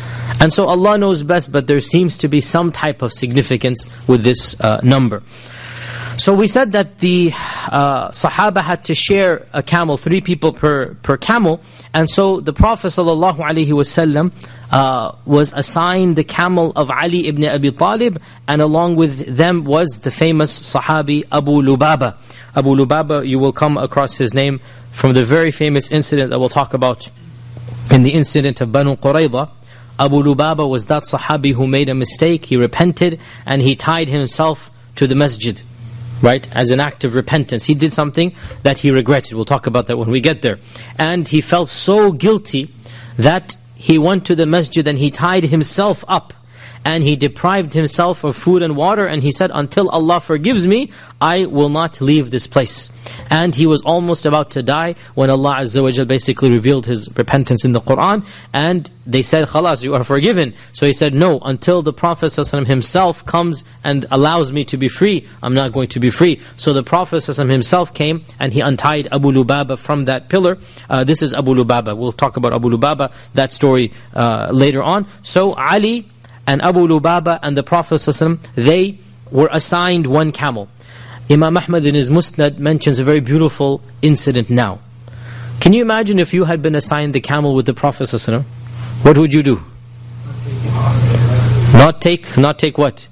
And so Allah knows best, but there seems to be some type of significance with this number. So we said that the Sahaba had to share a camel, three people per camel. And so the Prophet ﷺ was assigned the camel of Ali ibn Abi Talib, and along with them was the famous Sahabi Abu Lubaba. Abu Lubaba, you will come across his name from the very famous incident that we'll talk about in the incident of Banu Qurayza. Abu Lubaba was that Sahabi who made a mistake, he repented, and he tied himself to the masjid, right, as an act of repentance. He did something that he regretted. We'll talk about that when we get there. And he felt so guilty that he went to the masjid and he tied himself up. and he deprived himself of food and water, and he said, until Allah forgives me, I will not leave this place. And he was almost about to die when Allah Azza wa Jal basically revealed his repentance in the Qur'an, and they said, Khalas, you are forgiven. So he said, no, until the Prophet ﷺ himself comes and allows me to be free, I'm not going to be free. So the Prophet ﷺ himself came and he untied Abu Lubaba from that pillar. This is Abu Lubaba. We'll talk about Abu Lubaba, that story later on. So Ali and Abu Lubaba and the Prophet ﷺ, they were assigned one camel. Imam Ahmad in his Musnad mentions a very beautiful incident now. Can you imagine if you had been assigned the camel with the Prophet ﷺ? What would you do? Not take what?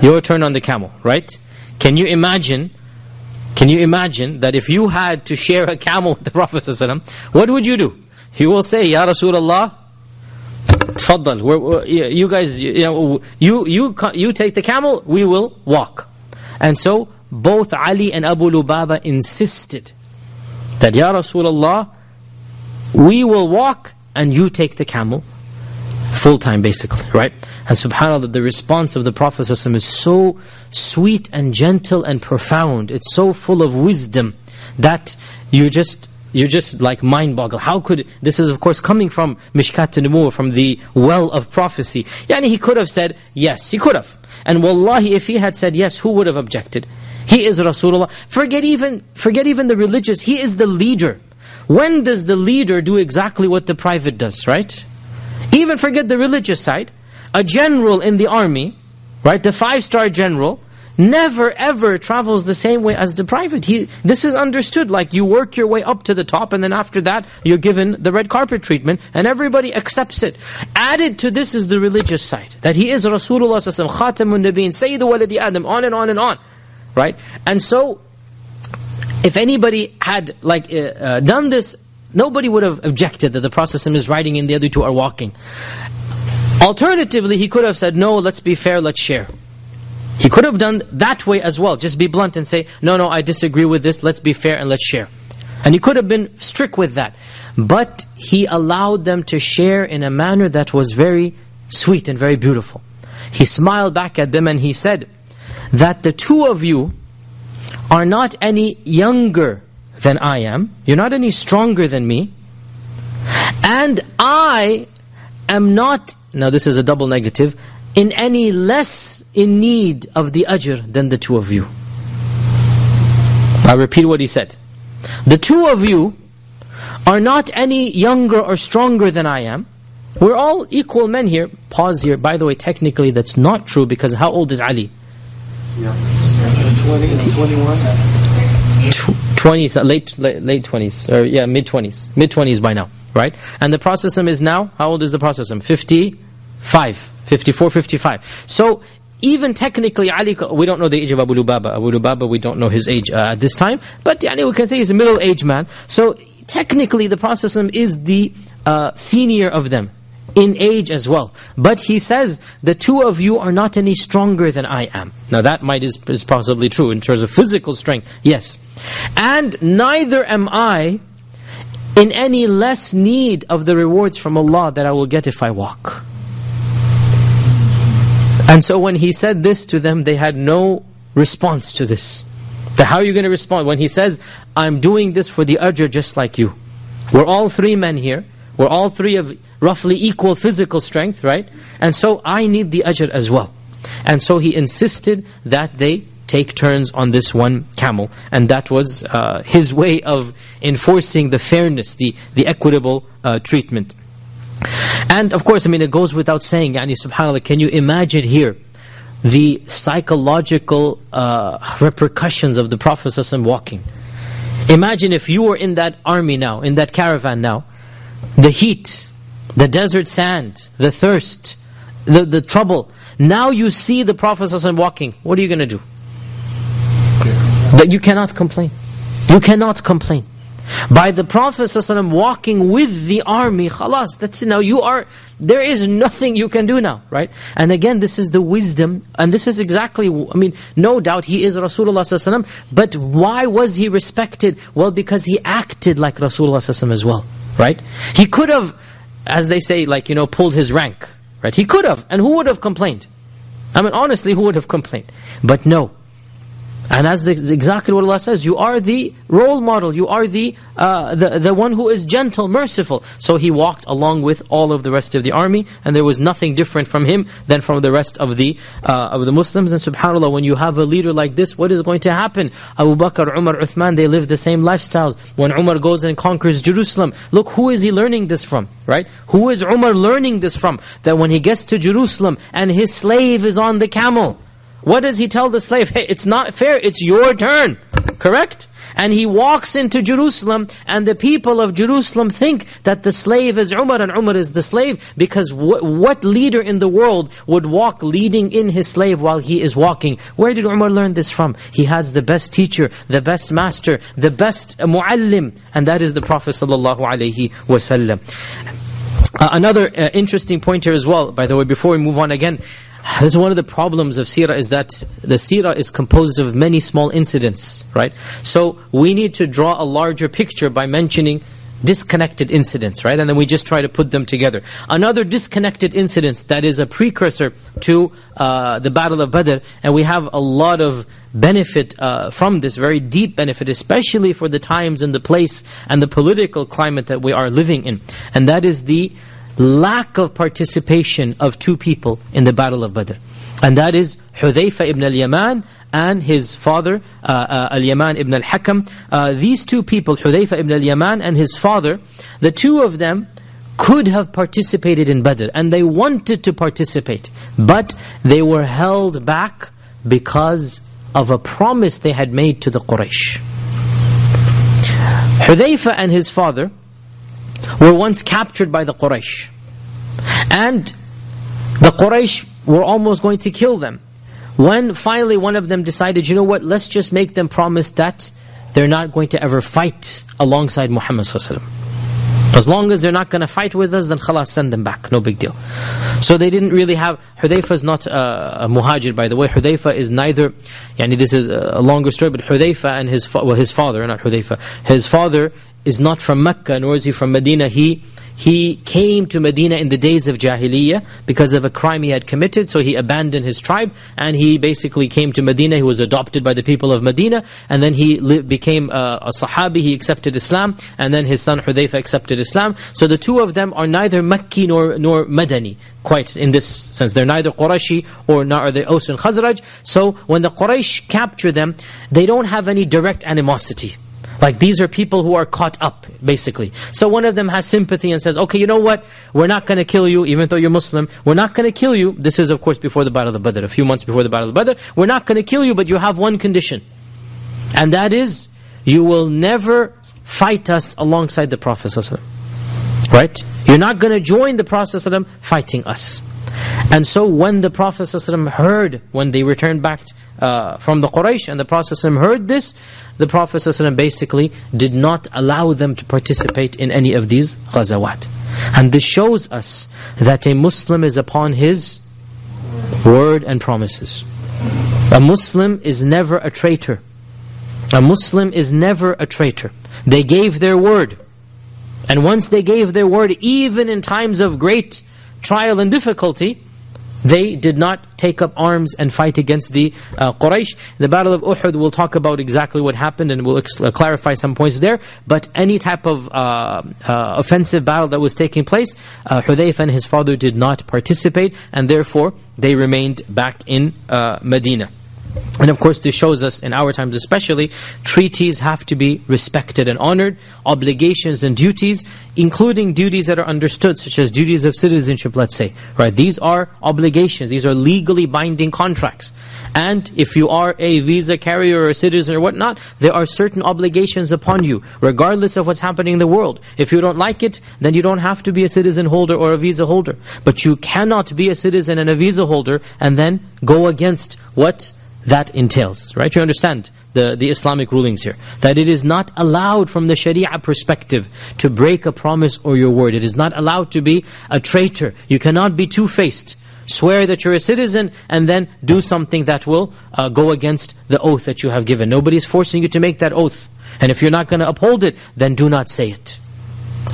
Your turn on the camel, right? Can you imagine that if you had to share a camel with the Prophet ﷺ, what would you do? He will say, Ya Rasulullah, Tfaddal, you guys, you take the camel, we will walk. And so both Ali and Abu Lubaba insisted that, Ya Rasulullah, we will walk and you take the camel full time, basically, right? And subhanAllah, the response of the Prophet ﷺ is so sweet and gentle and profound. It's so full of wisdom that you just like mind boggle. How could, this is of course coming from Mishkat an-Nubuwwah, from the well of prophecy. Yani he could have said yes, he could have. And wallahi, if he had said yes, who would have objected? He is Rasulullah. Forget even the religious, he is the leader. When does the leader do exactly what the private does, right? Even forget the religious side. A general in the army, right, the 5-star general, never ever travels the same way as the private. This is understood, like you work your way up to the top and then after that you're given the red carpet treatment and everybody accepts it. Added to this is the religious side, that he is Rasulullah Sallallahu Alaihi Wasallam, Khatamun Nabiyyin, Sayyidu Waladi Adam, on and on and on, right? And so, if anybody had done this, nobody would have objected that the Prophet ﷺ is riding and the other two are walking. Alternatively, he could have said, no, let's be fair, let's share. He could have done that way as well. Just be blunt and say, no, I disagree with this, let's be fair and let's share. And he could have been strict with that. But he allowed them to share in a manner that was very sweet and very beautiful. He smiled back at them and he said that the two of you are not any younger than I am. You're not any stronger than me. And I am not, now this is a double negative, in any less in need of the ajr than the two of you. I repeat what he said. The two of you are not any younger or stronger than I am. We're all equal men here. Pause here. By the way, technically that's not true, because how old is Ali? Yeah. 20s, late 20s, or yeah, mid-20s by now, right? And the Prophet is now, how old is the Prophet? 55. So even technically Ali, we don't know the age of Abu Lubaba. Abu Lubaba, we don't know his age at this time, but yeah, we can say he's a middle-aged man. So technically the Prophet is the senior of them in age as well. But he says, the two of you are not any stronger than I am. Now that is possibly true in terms of physical strength, yes. And neither am I in any less need of the rewards from Allah that I will get if I walk. And so when he said this to them, they had no response to this. So how are you going to respond when he says, I'm doing this for the ajr just like you? We're all three men here. We're all three of roughly equal physical strength, right? And so I need the ajr as well. And so he insisted that they take turns on this one camel. And that was his way of enforcing the fairness, the equitable treatment. And of course, I mean, it goes without saying, yani, subhanAllah, can you imagine here the psychological repercussions of the Prophet ﷺ walking? Imagine if you were in that army now, in that caravan now, the heat, the desert sand, the thirst, the trouble. Now you see the Prophet ﷺ walking. What are you going to do? That you cannot complain. You cannot complain. By the Prophet ﷺ walking with the army, khalas, that's it. Now you are, there is nothing you can do now, right? And again, this is the wisdom, and this is exactly, I mean, no doubt he is Rasulullah ﷺ, but why was he respected? Well, because he acted like Rasulullah ﷺ as well, right? He could have, as they say, like, you know, pulled his rank, Right? He could have, and who would have complained? I mean, honestly, who would have complained? But no. And that's exactly what Allah says. You are the role model. You are the one who is gentle, merciful. So he walked along with all of the rest of the army, and there was nothing different from him than from the rest of the Muslims. And subhanAllah, when you have a leader like this, what is going to happen? Abu Bakr, Umar, Uthman, they live the same lifestyles. When Umar goes and conquers Jerusalem, look, who is he learning this from? Right? Who is Umar learning this from? That when he gets to Jerusalem and his slave is on the camel, what does he tell the slave? Hey, it's not fair, it's your turn. Correct? And he walks into Jerusalem, and the people of Jerusalem think that the slave is Umar, and Umar is the slave, because what leader in the world would walk leading in his slave while he is walking? Where did Umar learn this from? He has the best teacher, the best master, the best muallim, and that is the Prophet ﷺ. Another interesting point here as well, by the way, before we move on again, this is one of the problems of seerah, is that the seerah is composed of many small incidents, right? So we need to draw a larger picture by mentioning disconnected incidents, right? And then we just try to put them together. Another disconnected incident that is a precursor to the Battle of Badr, and we have a lot of benefit from this, very deep benefit, especially for the times and the place and the political climate that we are living in. And that is the lack of participation of two people in the Battle of Badr. And that is Hudhayfa ibn al-Yaman and his father, al-Yaman ibn al-Hakam. These two people, Hudhayfa ibn al-Yaman and his father, the two of them could have participated in Badr. And they wanted to participate. But they were held back because of a promise they had made to the Quraysh. Hudhayfa and his father were once captured by the Quraysh. And the Quraysh were almost going to kill them. When finally one of them decided, you know what, let's just make them promise that they're not going to ever fight alongside Muhammad Sallallahu Alaihi Wasallam. As long as they're not going to fight with us, then khalas, send them back, no big deal. So they didn't really have, Hudhayfa is not a muhajir, by the way. Hudhayfa is neither, yani this is a longer story, but Hudhayfa and his father, not Hudhayfa, his father is not from Mecca, nor is he from Medina. He came to Medina in the days of Jahiliyyah because of a crime he had committed, so he abandoned his tribe, and he basically came to Medina. He was adopted by the people of Medina, and then he became a Sahabi, he accepted Islam, and then his son Hudhayfa accepted Islam. So the two of them are neither Makki nor Madani, quite in this sense. They're neither Qurayshi nor are they Aus and Khazraj. So when the Quraysh capture them, they don't have any direct animosity. Like, these are people who are caught up, basically. So one of them has sympathy and says, okay, you know what? We're not going to kill you, even though you're Muslim. We're not going to kill you. This is, of course, before the Battle of Badr, a few months before the Battle of Badr. We're not going to kill you, but you have one condition. And that is, you will never fight us alongside the Prophet ﷺ. Right? You're not going to join the Prophet ﷺ fighting us. And so when the Prophet ﷺ heard, when they returned back from the Quraysh, and the Prophet ﷺ heard this, the Prophet ﷺ basically did not allow them to participate in any of these ghazawat. And this shows us that a Muslim is upon his word and promises. A Muslim is never a traitor. A Muslim is never a traitor. They gave their word. And once they gave their word, even in times of great trial and difficulty, they did not take up arms and fight against the Quraysh. The Battle of Uhud, we'll talk about exactly what happened, and we'll clarify some points there. But any type of offensive battle that was taking place, Hudhayfa and his father did not participate, and therefore they remained back in Medina. And of course, this shows us, in our times especially, treaties have to be respected and honored, obligations and duties, including duties that are understood, such as duties of citizenship, let's say. Right? These are obligations, these are legally binding contracts. And if you are a visa carrier or a citizen or whatnot, there are certain obligations upon you, regardless of what's happening in the world. If you don't like it, then you don't have to be a citizen holder or a visa holder. But you cannot be a citizen and a visa holder and then go against what that entails, right? You understand the Islamic rulings here. That it is not allowed from the Sharia perspective to break a promise or your word. It is not allowed to be a traitor. You cannot be two-faced. Swear that you're a citizen and then do something that will go against the oath that you have given. Nobody's forcing you to make that oath. And if you're not going to uphold it, then do not say it.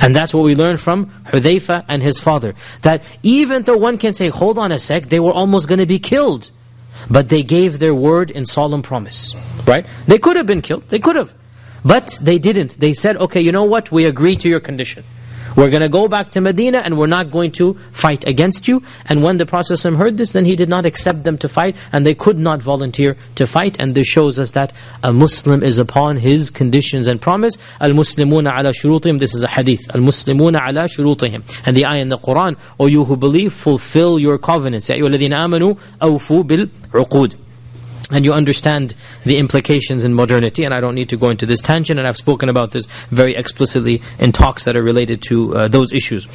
And that's what we learn from Hudhayfa and his father. That even though one can say, hold on a sec, they were almost going to be killed. But they gave their word in solemn promise. Right? They could have been killed. They could have. But they didn't. They said, okay, you know what? We agree to your condition. We're going to go back to Medina and we're not going to fight against you. And when the Prophet ﷺ heard this, then he did not accept them to fight. And they could not volunteer to fight. And this shows us that a Muslim is upon his conditions and promise. Al-Muslimuna ala shurutihim. This is a hadith. Al-Muslimuna ala shurutihim. And the ayah in the Quran, O you who believe, fulfill your covenants. Ya ayyuhalladhina amanu, awfu bil-uqud. And you understand the implications in modernity, and I don't need to go into this tangent, and I've spoken about this very explicitly in talks that are related to those issues.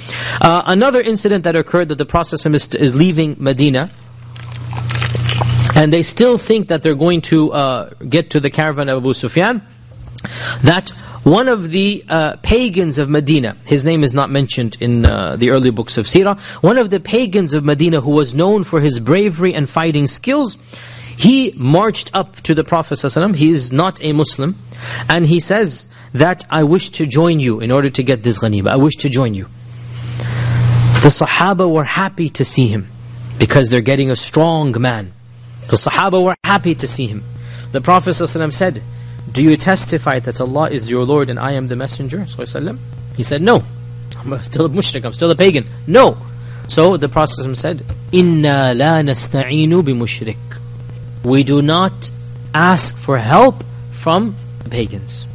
Another incident that occurred, that the Prophet is leaving Medina, and they still think that they're going to get to the caravan of Abu Sufyan, that one of the pagans of Medina, his name is not mentioned in the early books of Sirah, one of the pagans of Medina who was known for his bravery and fighting skills, he marched up to the Prophet ﷺ, he is not a Muslim, and he says that, I wish to join you in order to get this ghanimah, I wish to join you. The Sahaba were happy to see him, because they're getting a strong man. The Sahaba were happy to see him. The Prophet ﷺ said, do you testify that Allah is your Lord and I am the Messenger ﷺ? He said, no, I'm still a mushrik, I'm still a pagan, no. So the Prophet ﷺ said, إِنَّا لَا نَسْتَعِينُ بِمُشْرِكٍ. We do not ask for help from the pagans.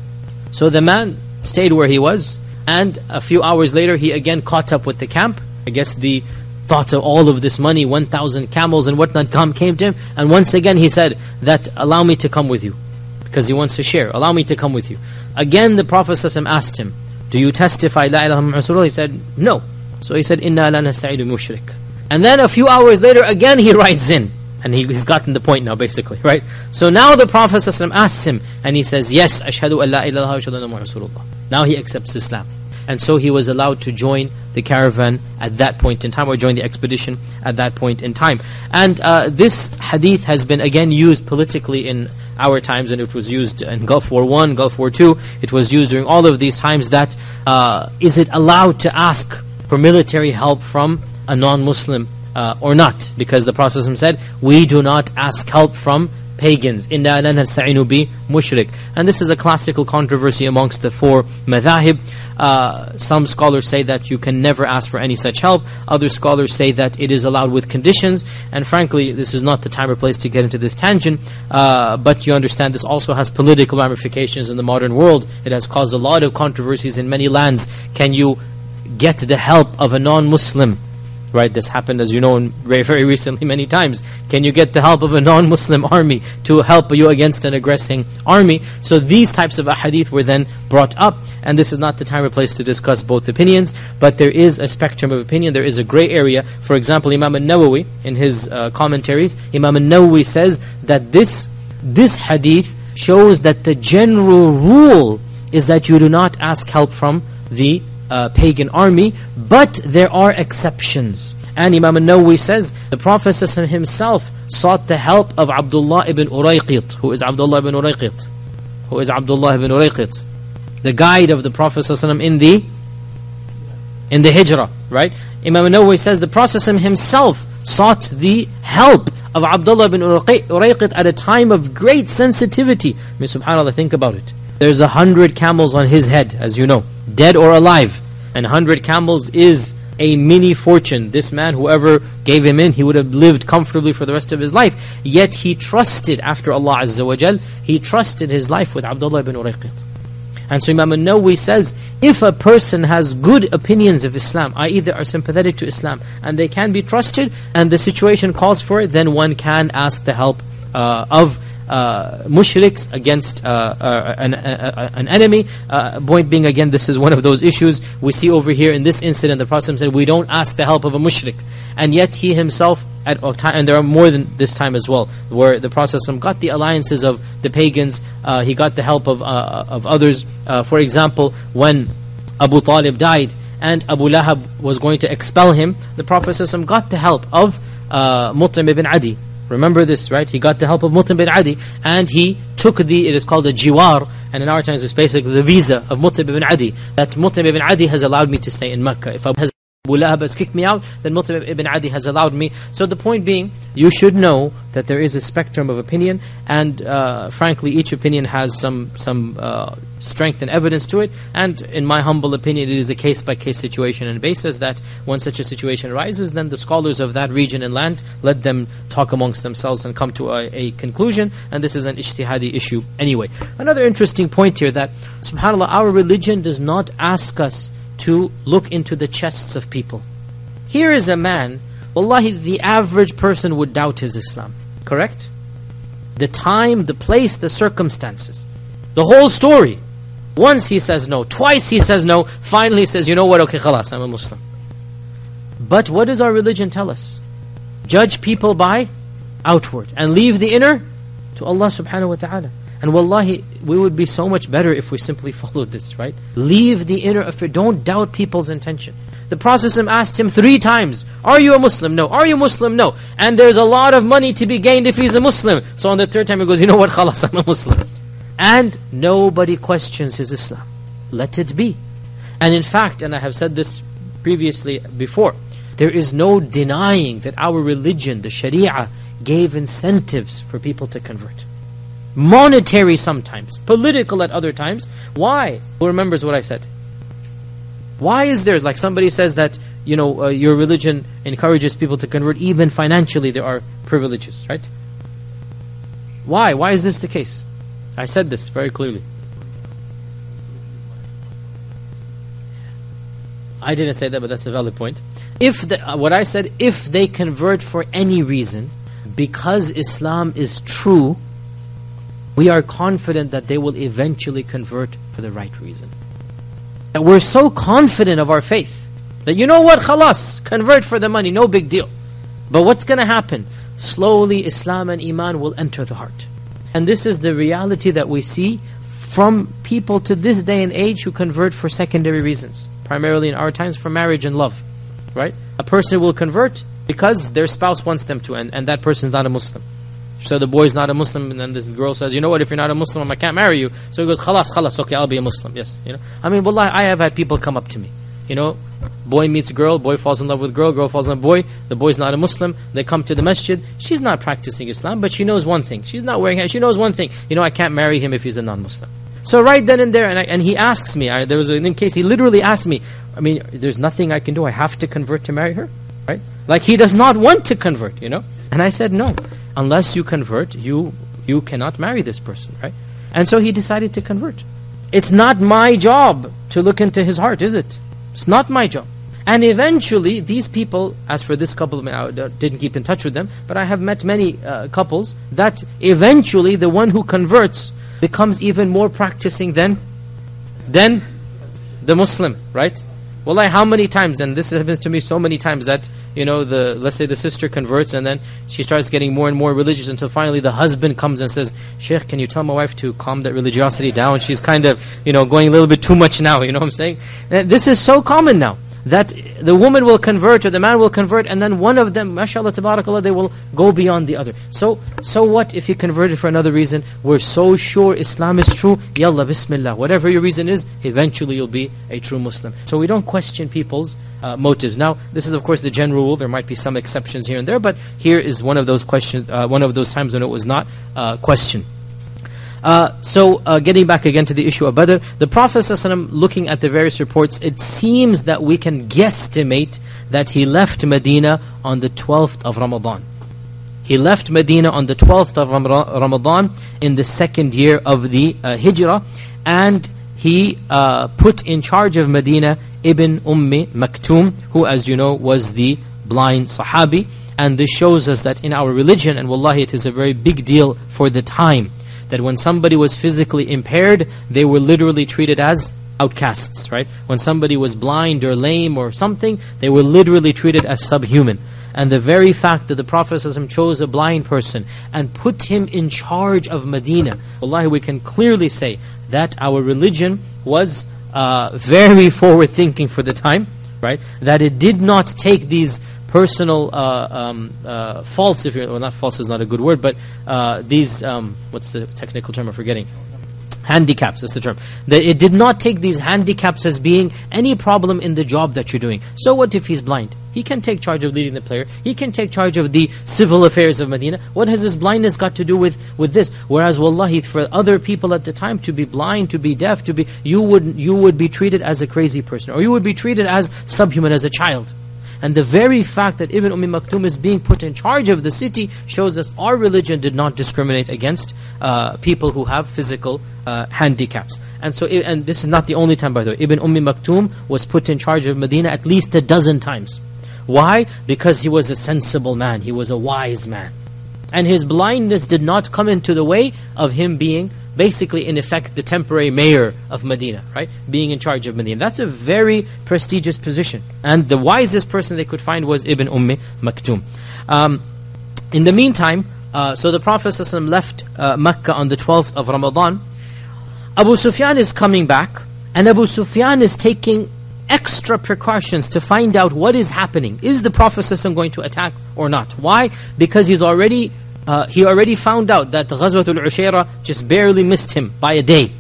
So the man stayed where he was, and a few hours later he again caught up with the camp. I guess the thought of all of this money, 1,000 camels and whatnot, came to him, and once again he said that, allow me to come with you, because he wants to share, allow me to come with you. Again the Prophet ﷺ asked him, do you testify La ilaha illallah Rasulullah? He said, no. So he said, Inna la nasta'idu mushrik. And then a few hours later again he writes in. And he's gotten the point now, basically, right? So now the Prophet ﷺ asks him, and he says, yes, ashhadu an la ilaha illallah wa ashhadu anna Muhammadan Rasulullah. Now he accepts Islam. And so he was allowed to join the caravan at that point in time, or join the expedition at that point in time. And this hadith has been again used politically in our times, and it was used in Gulf War I, Gulf War II. It was used during all of these times that, is it allowed to ask for military help from a non-Muslim or not, because the Prophet ﷺ said, we do not ask help from pagans. Inna la nasta'inu bi mushrik. And this is a classical controversy amongst the four madhahib. Some scholars say that you can never ask for any such help. Other scholars say that it is allowed with conditions. And frankly, this is not the time or place to get into this tangent. But you understand this also has political ramifications in the modern world. It has caused a lot of controversies in many lands. Can you get the help of a non-Muslim? Right, this happened, as you know, very, very recently many times. Can you get the help of a non-Muslim army to help you against an aggressing army? So these types of ahadith were then brought up. And this is not the time or place to discuss both opinions. But there is a spectrum of opinion. There is a gray area. For example, Imam al-Nawawi, in his commentaries, Imam al-Nawawi says that this hadith shows that the general rule is that you do not ask help from the pagan army, but there are exceptions. And Imam al-Nawawi says, the Prophet himself sought the help of Abdullah ibn Urayqit. Who is Abdullah ibn Urayqit? Who is Abdullah ibn Urayqit? The guide of the Prophet in the Hijrah, right? Imam al-Nawawi says, the Prophet himself sought the help of Abdullah ibn Urayqit at a time of great sensitivity. I mean, subhanAllah, think about it. There's 100 camels on his head, as you know, dead or alive. And 100 camels is a mini fortune. This man, whoever gave him in, he would have lived comfortably for the rest of his life. Yet he trusted, after Allah Azza wa Jal, he trusted his life with Abdullah ibn Urayqit. And so Imam al-Nawawi says, if a person has good opinions of Islam, i.e. they are sympathetic to Islam, and they can be trusted, and the situation calls for it, then one can ask the help of mushriks against an enemy. Point being, again, this is one of those issues. We see over here in this incident, the Prophet said, we don't ask the help of a mushrik. And yet he himself, at a time, and there are more than this time as well, where the Prophet got the alliances of the pagans, he got the help of others. For example, when Abu Talib died and Abu Lahab was going to expel him, the Prophet got the help of Mut'im ibn Adi. Remember this, right? He got the help of Mut'im bin Adi, and he took it is called a jiwar, And in our times it's basically the visa of Mut'im ibn Adi, that Mut'im ibn Adi has allowed me to stay in Mecca. If Abu Lubaba has kicked me out, then Mut'im ibn Adi has allowed me. So the point being, you should know that there is a spectrum of opinion, and frankly each opinion has some strength and evidence to it, and in my humble opinion it is a case by case situation and basis that when such a situation arises, then the scholars of that region and land, let them talk amongst themselves and come to a conclusion, and this is an ijtihadi issue anyway. Another interesting point here, that subhanAllah, our religion does not ask us to look into the chests of people. Here is a man, wallahi, the average person would doubt his Islam, correct? The time, the place, the circumstances, the whole story. Once he says no, twice he says no, finally he says, you know what, okay, khalas, I'm a Muslim. But what does our religion tell us? Judge people by outward and leave the inner to Allah subhanahu wa ta'ala. And wallahi, we would be so much better if we simply followed this, right? Leave the inner affair. Don't doubt people's intention. The Prophet asked him 3 times, are you a Muslim? No. Are you Muslim? No. And there's a lot of money to be gained if he's a Muslim. So on the 3rd time he goes, you know what, khalas, I'm a Muslim. And nobody questions his Islam. Let it be. And in fact, and I have said this previously before, there is no denying that our religion, the Sharia, gave incentives for people to convert. Monetary sometimes, political at other times. Why? Who remembers what I said? Why is there, like somebody says that, you know, your religion encourages people to convert, even financially there are privileges, right? Why? Why is this the case? I said this very clearly. I didn't say that, but that's a valid point. What I said, if they convert for any reason, because Islam is true, we are confident that they will eventually convert for the right reason. And we're so confident of our faith that, you know what, khalas, convert for the money, no big deal. But what's going to happen? Slowly Islam and Iman will enter the heart. And this is the reality that we see from people to this day and age who convert for secondary reasons. Primarily in our times for marriage and love, right? A person will convert because their spouse wants them to, and that person's not a Muslim. So the boy's not a Muslim, and then this girl says, you know what, if you're not a Muslim, I can't marry you. So he goes, khalas, khalas, okay, I'll be a Muslim, yes. You know, I mean, wallahi, I have had people come up to me. You know, boy meets girl, boy falls in love with girl falls in love with boy, the boy's not a Muslim, they come to the masjid, she's not practicing Islam, but she knows one thing, she's not wearing hair, she knows one thing, you know, I can't marry him if he's a non-Muslim. So right then and there, and he asks me, there was an case, he literally asked me, I mean, there's nothing I can do, I have to convert to marry her, right? Like he does not want to convert, you know? And I said, no. Unless you convert, you cannot marry this person, right? And so he decided to convert. It's not my job to look into his heart, is it? It's not my job. And eventually, these people, as for this couple, I didn't keep in touch with them, but I have met many couples that eventually the one who converts becomes even more practicing than the Muslim, right? Wallahi, how many times, and this happens to me so many times, that, you know, let's say the sister converts and then she starts getting more and more religious until finally the husband comes and says, Sheikh, can you tell my wife to calm that religiosity down? She's kind of, you know, going a little bit too much now, you know what I'm saying? And this is so common now, that the woman will convert or the man will convert, and then one of them, mashallah, tabarakallah, they will go beyond the other. So what if he converted for another reason? We're so sure Islam is true, yalla, bismillah. Whatever your reason is, eventually you'll be a true Muslim. So we don't question people's motives. Now, this is of course the general rule. There might be some exceptions here and there, but here is one of those questions, one of those times when it was not questioned. So getting back again to the issue of Badr, the Prophet ﷺ, looking at the various reports, it seems that we can guesstimate that he left Medina on the 12th of Ramadan. He left Medina on the 12th of Ramadan in the 2nd year of the Hijrah, and he put in charge of Medina Ibn Ummi Maktum, who, as you know, was the blind Sahabi. And this shows us that in our religion, and wallahi it is a very big deal for the time, that when somebody was physically impaired, they were literally treated as outcasts, right? When somebody was blind or lame or something, they were literally treated as subhuman. And the very fact that the Prophet ﷺ chose a blind person and put him in charge of Medina, wallahi, we can clearly say that our religion was very forward-thinking for the time, right? That it did not take these personal faults, if you're, well, not false is not a good word, but these, what's the technical term I'm forgetting? handicaps, that's the term. It did not take these handicaps as being any problem in the job that you're doing. So what if he's blind? He can take charge of leading the player. He can take charge of the civil affairs of Medina. What has his blindness got to do with this? Whereas, wallahi, for other people at the time, to be blind, to be deaf, to be you would be treated as a crazy person, or you would be treated as subhuman, as a child. And the very fact that Ibn Ummi Maktum is being put in charge of the city shows us our religion did not discriminate against people who have physical handicaps. And this is not the only time, by the way. Ibn Ummi Maktum was put in charge of Medina at least a dozen times. Why? Because he was a sensible man. He was a wise man. And his blindness did not come into the way of him being basically, in effect, the temporary mayor of Medina, right? Being in charge of Medina. That's a very prestigious position. And the wisest person they could find was Ibn Ummi Maktum. In the meantime, so the Prophet ﷺ left Mecca on the 12th of Ramadan. Abu Sufyan is coming back, and Abu Sufyan is taking extra precautions to find out what is happening. Is the Prophet ﷺ going to attack or not? Why? Because he's already he found out that the Ghazwat al-Ushayra just barely missed him by a day.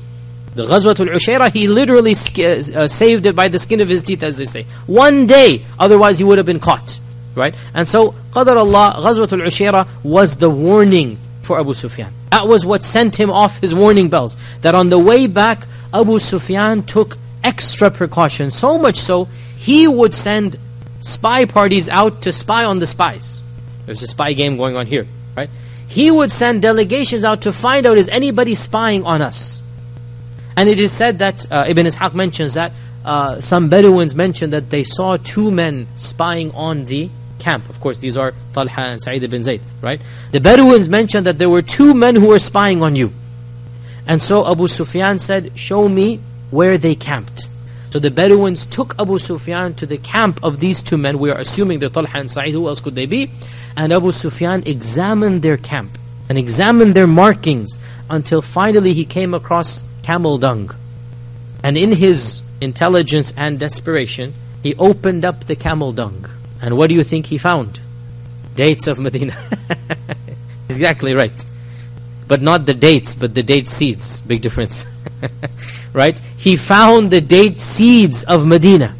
The Ghazwat al-Ushayra, he literally saved it by the skin of his teeth, as they say. One day, otherwise he would have been caught, right? And so, Qadar Allah, Ghazwat al-Ushayra was the warning for Abu Sufyan. That was what sent him off his warning bells. That on the way back, Abu Sufyan took extra precaution, so much so he would send spy parties out to spy on the spies. There's a spy game going on here, right? He would send delegations out to find out, is anybody spying on us? And it is said that Ibn Ishaq mentions that some Bedouins mentioned that they saw two men spying on the camp. Of course, these are Talha and Sa'id ibn Zayd, right? The Bedouins mentioned that there were two men who were spying on you. And so Abu Sufyan said, show me where they camped. So the Bedouins took Abu Sufyan to the camp of these two men. We are assuming they're Talha and Sa'id. Who else could they be? And Abu Sufyan examined their camp and examined their markings until finally he came across camel dung. And in his intelligence and desperation, he opened up the camel dung. And what do you think he found? Dates of Medina. Exactly right. But not the dates, but the date seeds. Big difference. Right? He found the date seeds of Medina.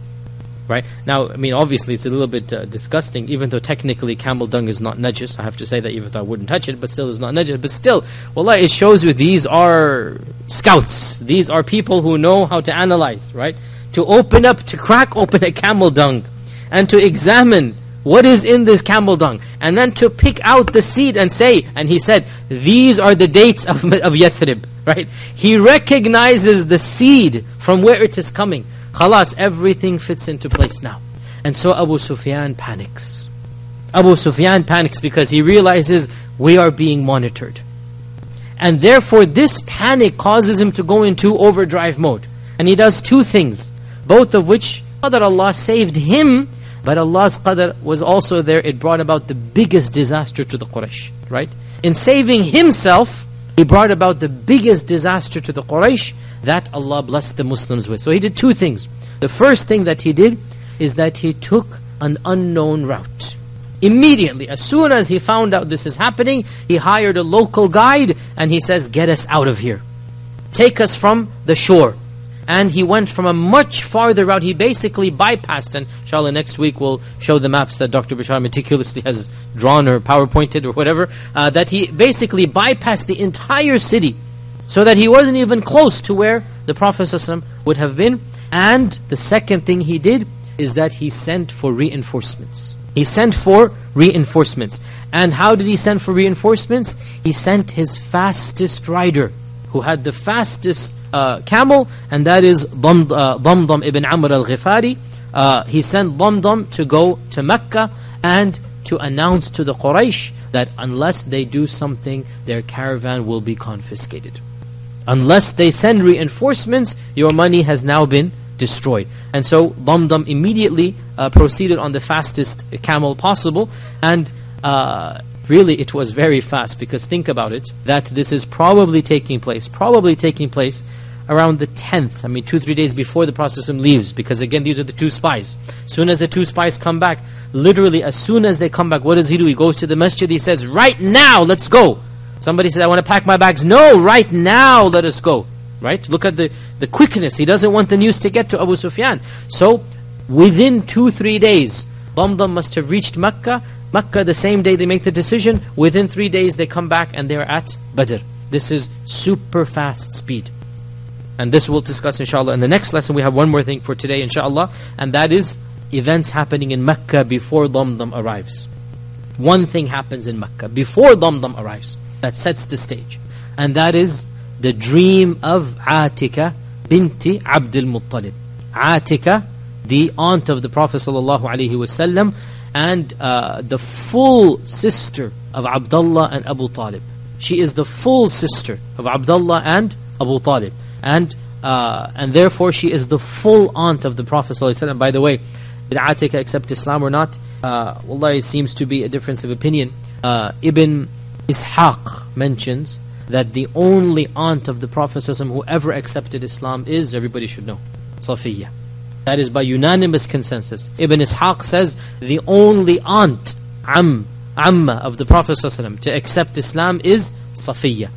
Right? Now, I mean, obviously it's a little bit disgusting, even though technically camel dung is not najis. I have to say that, even though I wouldn't touch it, but still it's not najis. But still, wallah, it shows you these are scouts. These are people who know how to analyze, right? To open up, to crack open a camel dung and to examine what is in this camel dung, and then to pick out the seed and say, and he said, these are the dates of Yathrib, right? He recognizes the seed from where it is coming. Khalas, everything fits into place now. And so Abu Sufyan panics. Abu Sufyan panics because he realizes we are being monitored. And therefore this panic causes him to go into overdrive mode. And he does two things, both of which Qadar Allah saved him, but Allah's qadr was also there. It brought about the biggest disaster to the Quraysh, right? In saving himself, he brought about the biggest disaster to the Quraysh that Allah blessed the Muslims with. So he did two things. The first thing that he did is that he took an unknown route. Immediately, as soon as he found out this is happening, he hired a local guide and he says, get us out of here. Take us from the shore. And he went from a much farther route. He basically bypassed, and inshallah next week we'll show the maps that Dr. Bashar meticulously has drawn or PowerPointed or whatever, that he basically bypassed the entire city so that he wasn't even close to where the Prophet ﷺ would have been. And the second thing he did is that he sent for reinforcements. He sent for reinforcements. And how did he send for reinforcements? He sent his fastest rider, who had the fastest camel, and that is Dhamdham ibn Amr al-Ghifari. He sent Dhamdham to go to Mecca and to announce to the Quraysh that unless they do something, their caravan will be confiscated. Unless they send reinforcements, your money has now been destroyed. And so Dhamdham immediately proceeded on the fastest camel possible, and really, it was very fast, because think about it, that this is probably taking place around the 10th. I mean, 2-3 days before the Prophet ﷺ leaves, because again, these are the two spies. As soon as the two spies come back, literally as soon as they come back, what does he do? He goes to the masjid, he says, right now, let's go. Somebody says, I want to pack my bags. No, right now, let us go. Right? Look at the quickness. He doesn't want the news to get to Abu Sufyan. So within 2-3 days, Dhamdham must have reached Makkah. Makkah, the same day they make the decision, within 3 days they come back and they're at Badr. This is super fast speed. And this we'll discuss inshallah in the next lesson. We have one more thing for today inshallah, and that is events happening in Makkah before Dhamdham arrives. One thing happens in Makkah before Dhamdham arrives that sets the stage, and that is the dream of Atika binti Abdul Muttalib. Atika, the aunt of the Prophet ﷺ, and the full sister of Abdullah and Abu Talib. She is the full sister of Abdullah and Abu Talib. And therefore she is the full aunt of the Prophet ﷺ. By the way, did Atika accept Islam or not? Wallahi, it seems to be a difference of opinion. Ibn Ishaq mentions that the only aunt of the Prophet ﷺ who ever accepted Islam is, everybody should know, Safiyyah. That is by unanimous consensus. Ibn Ishaq says the only aunt, Amma of the Prophet ﷺ to accept Islam is Safiyyah.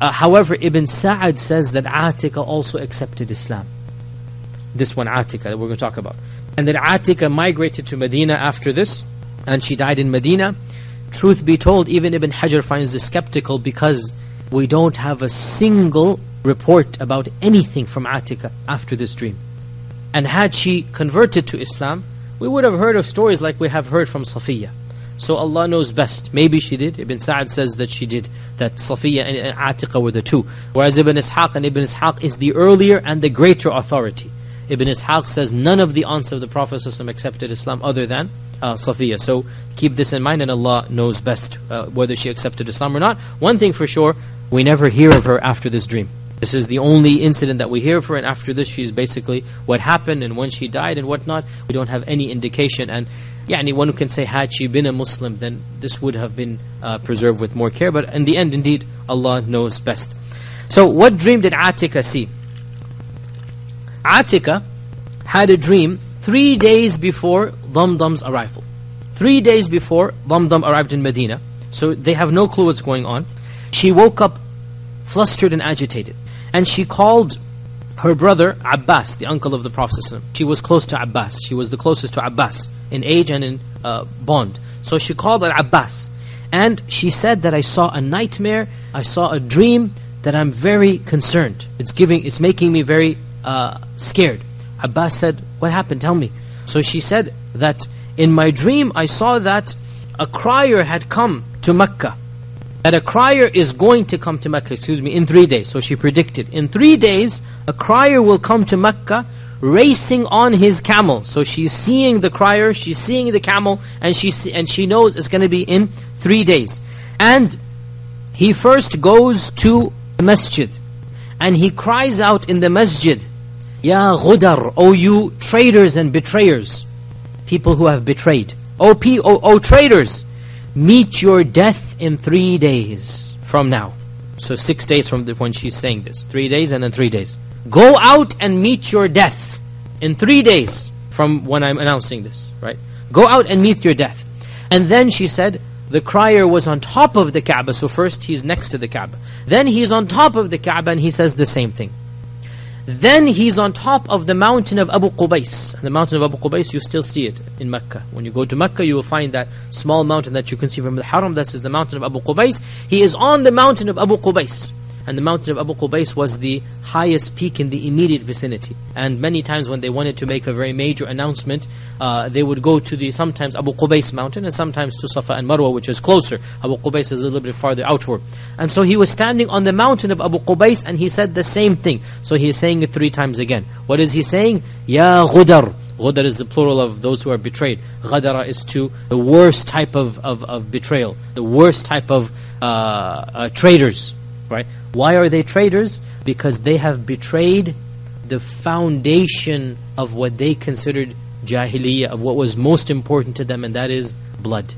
However, Ibn Sa'd says that Atika also accepted Islam. This one, Atika, that we're going to talk about. And that Atika migrated to Medina after this, and she died in Medina. Truth be told, even Ibn Hajar finds this skeptical, because we don't have a single report about anything from Atika after this dream. And had she converted to Islam, we would have heard of stories like we have heard from Safiyyah. So Allah knows best. Maybe she did. Ibn Sa'd says that she did. That Safiyyah and Atika were the two. Whereas Ibn Ishaq is the earlier and the greater authority. Ibn Ishaq says none of the aunts of the Prophet ﷺ accepted Islam other than Safiyyah. So keep this in mind, and Allah knows best whether she accepted Islam or not. One thing for sure, we never hear of her after this dream. This is the only incident that we hear of her, and after this she's basically what happened and when she died and whatnot. We don't have any indication, and anyone who can say had she been a Muslim, then this would have been preserved with more care. But in the end, indeed, Allah knows best. So what dream did Atika see? Atika had a dream 3 days before Dhamdham's arrival. 3 days before Dhamdham arrived in Medina. So they have no clue what's going on. She woke up flustered and agitated. And she called her brother Abbas, the uncle of the Prophet ﷺ. She was close to Abbas. She was the closest to Abbas in age and in bond. So she called Abbas. And she said that I saw a nightmare. I saw a dream that I'm very concerned. It's making me very scared. Abbas said, what happened? Tell me. So she said that in my dream I saw that a crier had come to Mecca. That a crier is going to come to Mecca, in 3 days. So she predicted, in 3 days, a crier will come to Mecca racing on his camel. So she's seeing the crier, she's seeing the camel, and she knows it's going to be in 3 days. And he first goes to the masjid, and he cries out in the masjid, Ya Ghudar, O you traitors and betrayers, people who have betrayed. O traitors! Meet your death in 3 days from now. So 6 days from when she's saying this. 3 days and then 3 days. Go out and meet your death in 3 days from when I'm announcing this. Right? Go out and meet your death. And then she said, the crier was on top of the Kaaba. So first he's next to the Kaaba. Then he's on top of the Kaaba and he says the same thing. Then he's on top of the mountain of Abu Qubais. The mountain of Abu Qubais, you still see it in Mecca. When you go to Mecca, you will find that small mountain that you can see from the Haram. This is the mountain of Abu Qubais. He is on the mountain of Abu Qubais. And the mountain of Abu Qubais was the highest peak in the immediate vicinity. And many times when they wanted to make a very major announcement, they would go to sometimes Abu Qubais mountain, and sometimes to Safa and Marwa, which is closer. Abu Qubais is a little bit farther outward. And so he was standing on the mountain of Abu Qubais, and he said the same thing. So he is saying it 3 times again. What is he saying? Ya Ghudar. Ghudar is the plural of those who are betrayed. Ghadara is the worst type of betrayal. The worst type of traitors. Right? Why are they traitors? Because they have betrayed the foundation of what they considered jahiliyyah, of what was most important to them, and that is blood.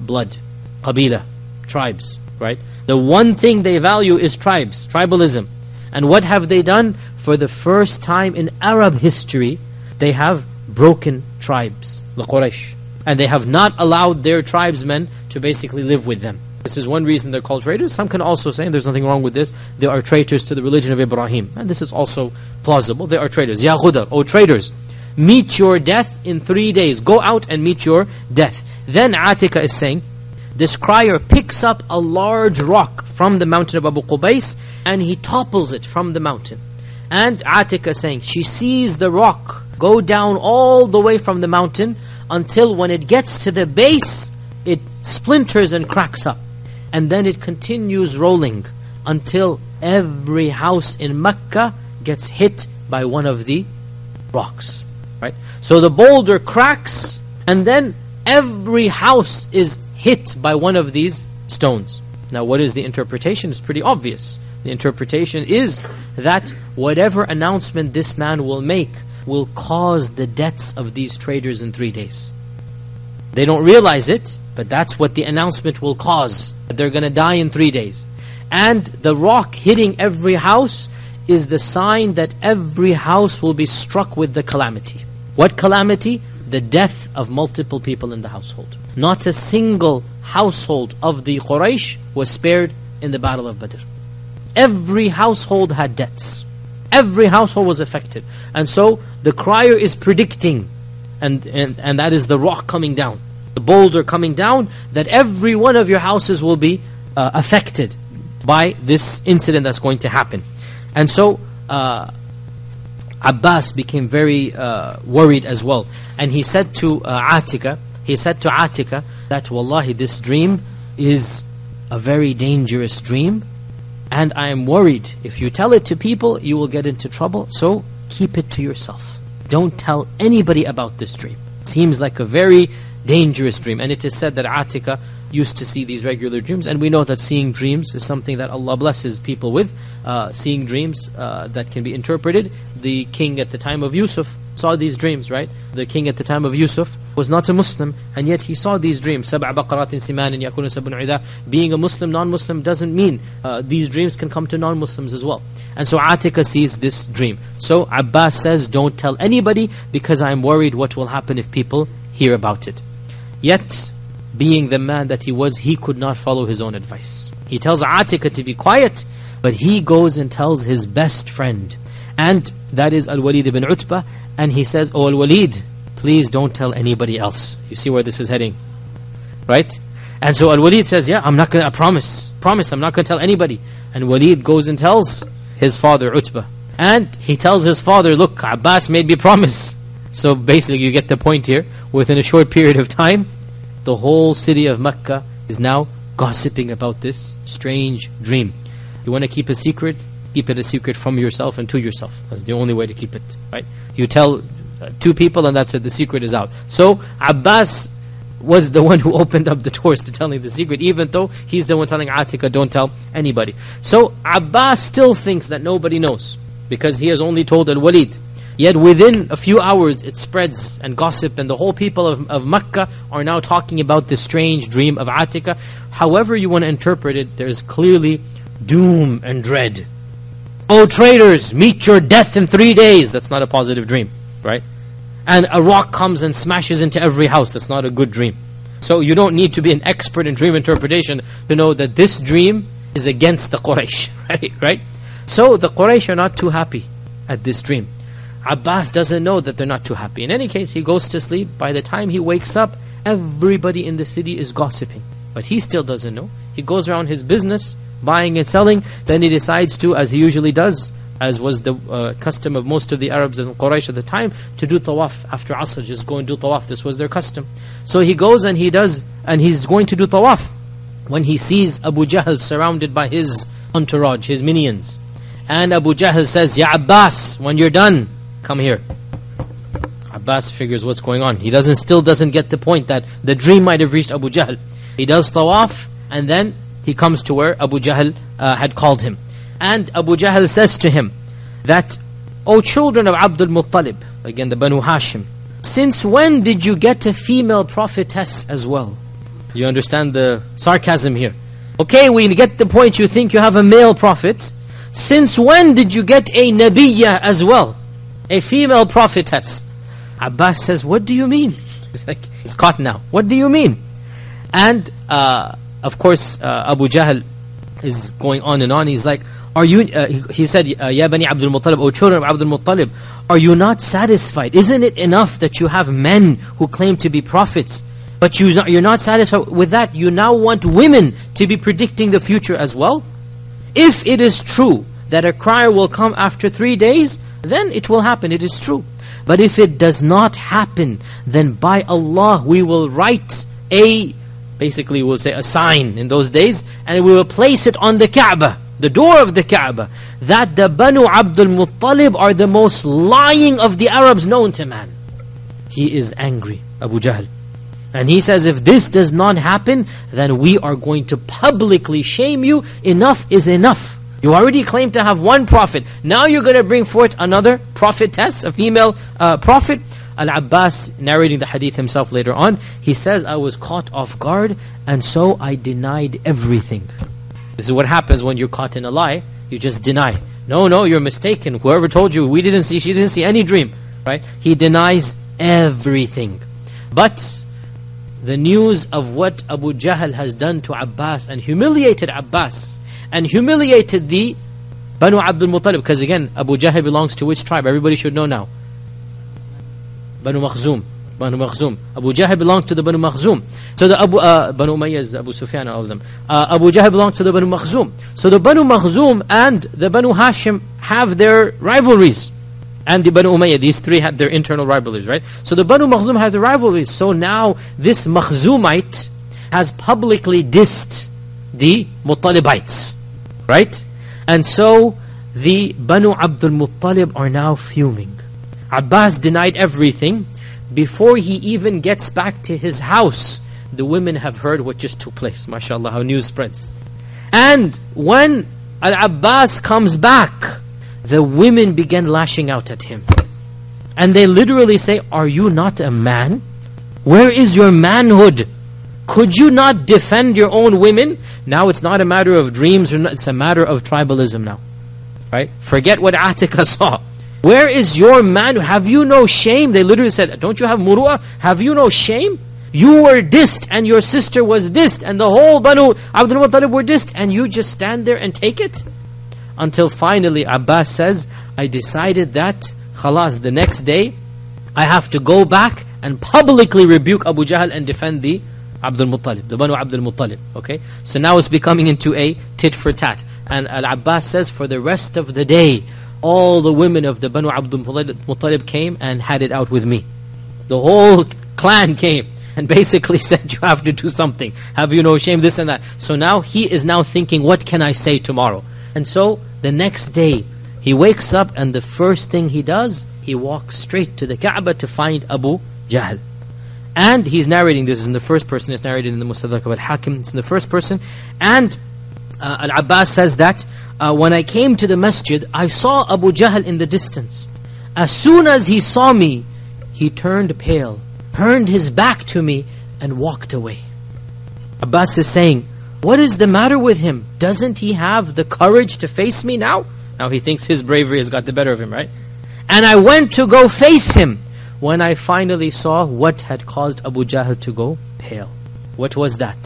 Blood. Qabila. Tribes. Right? The one thing they value is tribes. Tribalism. And what have they done? For the first time in Arab history, they have broken tribes. The Quraysh. And they have not allowed their tribesmen to basically live with them. This is one reason they're called traitors. Some can also say, and there's nothing wrong with this, they are traitors to the religion of Ibrahim. And this is also plausible. They are traitors. Ya Ghudar, O traitors, meet your death in 3 days. Go out and meet your death. Then Atika is saying, this crier picks up a large rock from the mountain of Abu Qubais and he topples it from the mountain. And Atika is saying, she sees the rock go down all the way from the mountain until when it gets to the base, it splinters and cracks up. And then it continues rolling until every house in Mecca gets hit by one of the rocks. Right? So the boulder cracks and then every house is hit by one of these stones. Now what is the interpretation? It's pretty obvious. The interpretation is that whatever announcement this man will make will cause the deaths of these traders in 3 days. They don't realize it, but that's what the announcement will cause. They're going to die in 3 days. And the rock hitting every house is the sign that every house will be struck with the calamity. What calamity? The death of multiple people in the household. Not a single household of the Quraysh was spared in the Battle of Badr. Every household had deaths. Every household was affected. And so the crier is predicting, and that is the rock coming down, the boulder coming down, that every one of your houses will be affected by this incident that's going to happen. And so Abbas became very worried as well. And he said to Atika that, wallahi, this dream is a very dangerous dream. And I am worried, if you tell it to people, you will get into trouble. So keep it to yourself. Don't tell anybody about this dream. It seems like a very dangerous dream. And it is said that Atika used to see these regular dreams. And we know that seeing dreams is something that Allah blesses people with. Seeing dreams that can be interpreted. The king at the time of Yusuf saw these dreams, right? The king at the time of Yusuf was not a Muslim, and yet he saw these dreams. Sab'a baqaratin simanin yakunu sab'un 'idha. Being a Muslim, non-Muslim doesn't mean these dreams can come to non-Muslims as well. And so Atika sees this dream. So Abbas says, don't tell anybody because I'm worried what will happen if people hear about it. Yet, being the man that he was, he could not follow his own advice. He tells Atika to be quiet, but he goes and tells his best friend. And that is Al-Walid ibn Utbah. And he says, oh Al-Walid, please don't tell anybody else. You see where this is heading, right? And so Al-Walid says, yeah, I'm not going to, I promise, I'm not going to tell anybody. And Walid goes and tells his father, Utbah. And he tells his father, look, Abbas made me promise. So basically you get the point here. Within a short period of time, the whole city of Mecca is now gossiping about this strange dream. You want to keep a secret? Keep it a secret from yourself and to yourself. That's the only way to keep it, right? You tell two people and that's it, the secret is out. So Abbas was the one who opened up the doors to telling the secret, even though he's the one telling Atika, don't tell anybody. So Abbas still thinks that nobody knows because he has only told Al-Walid. Yet within a few hours it spreads and gossip, and the whole people of Mecca are now talking about this strange dream of Atika. However you want to interpret it, there's clearly doom and dread. Oh traitors, meet your death in 3 days. That's not a positive dream, right? And a rock comes and smashes into every house. That's not a good dream. So you don't need to be an expert in dream interpretation to know that this dream is against the Quraysh, right? So the Quraysh are not too happy at this dream. Abbas doesn't know that they're not too happy. In any case, he goes to sleep. By the time he wakes up, everybody in the city is gossiping. But he still doesn't know. He goes around his business, buying and selling. Then he decides to, as he usually does, as was the custom of most of the Arabs and Quraysh at the time, to do tawaf after Asr. Just go and do tawaf. This was their custom. So he goes and he does, and he's going to do tawaf when he sees Abu Jahl surrounded by his entourage, his minions. And Abu Jahl says, Ya Abbas, when you're done, come here. Abbas figures what's going on. He still doesn't get the point that the dream might have reached Abu Jahl. He does tawaf and then he comes to where Abu Jahl had called him. And Abu Jahl says to him that, O children of Abdul Muttalib, again the Banu Hashim, since when did you get a female prophetess as well? You understand the sarcasm here. Okay, we get the point, you think you have a male prophet. Since when did you get a Nabiyya as well? A female prophetess. Abbas says, what do you mean? He's like, he's caught now. What do you mean? And Of course, Abu Jahl is going on and on. He's like, "Are you?" He said, "Ya Bani Abdul Muttalib, O children of Abdul Muttalib, are you not satisfied? Isn't it enough that you have men who claim to be prophets, but you're not satisfied with that? You now want women to be predicting the future as well? If it is true that a crier will come after 3 days, then it will happen. It is true. But if it does not happen, then by Allah we will write a, basically we'll say a sign in those days, and we will place it on the Kaaba, the door of the Kaaba, that the Banu Abdul Muttalib are the most lying of the Arabs known to man." He is angry, Abu Jahl. And he says, if this does not happen, then we are going to publicly shame you. Enough is enough. You already claim to have one prophet. Now you're going to bring forth another prophetess, a female prophet. Al-Abbas, narrating the hadith himself later on, he says, "I was caught off guard, and so I denied everything." This is what happens when you're caught in a lie. You just deny. No, you're mistaken. Whoever told you, we didn't see, she didn't see any dream. Right? He denies everything. But the news of what Abu Jahl has done to Abbas and humiliated Abbas, and humiliated the Banu Abdul Muttalib. Because again, Abu Jahl belongs to which tribe? Everybody should know now. Banu Makhzum. Banu Makhzum. Abu Jahl belongs to the Banu Makhzum. So the Banu Umayyah is Abu Sufyan and all of them. Abu Jahl belongs to the Banu Makhzum. So the Banu Makhzum and the Banu Hashim have their rivalries. And the Banu Umayyah, these three had their internal rivalries, right? So the Banu Makhzum has the rivalries. So now this Makhzumite has publicly dissed the Muttalibites. Right? And so the Banu Abdul Muttalib are now fuming. Abbas denied everything. Before he even gets back to his house, the women have heard what just took place. MashaAllah, how news spreads. And when Al-Abbas comes back, the women began lashing out at him. And they literally say, "Are you not a man? Where is your manhood? Could you not defend your own women?" Now it's not a matter of dreams, it's a matter of tribalism now. Right? Forget what Atika saw. "Where is your man? Have you no shame?" They literally said, "Don't you have muru'ah? Have you no shame? You were dissed, and your sister was dissed, and the whole Banu Abdul Muttalib were dissed, and you just stand there and take it?" Until finally Abbas says, "I decided that, khalas, the next day, I have to go back and publicly rebuke Abu Jahl and defend the Abdul Muttalib, the Banu Abdul Muttalib." Okay, so now it's becoming into a tit for tat. And Al-Abbas says, for the rest of the day, all the women of the Banu Abdul Muttalib came and had it out with me. The whole clan came and basically said, "You have to do something. Have you no shame?" This and that. So now he is now thinking, what can I say tomorrow? And so the next day, he wakes up and the first thing he does, he walks straight to the Kaaba to find Abu Jahl. And he's narrating this in the first person. It's narrated in the Mustadrak of Al-Hakim. It's in the first person. And Al-Abbas says that, "When I came to the masjid, I saw Abu Jahl in the distance. As soon as he saw me, he turned pale, turned his back to me, and walked away." Abbas is saying, what is the matter with him? Doesn't he have the courage to face me now? Now he thinks his bravery has got the better of him, right? "And I went to go face him. When I finally saw what had caused Abu Jahl to go pale." What was that?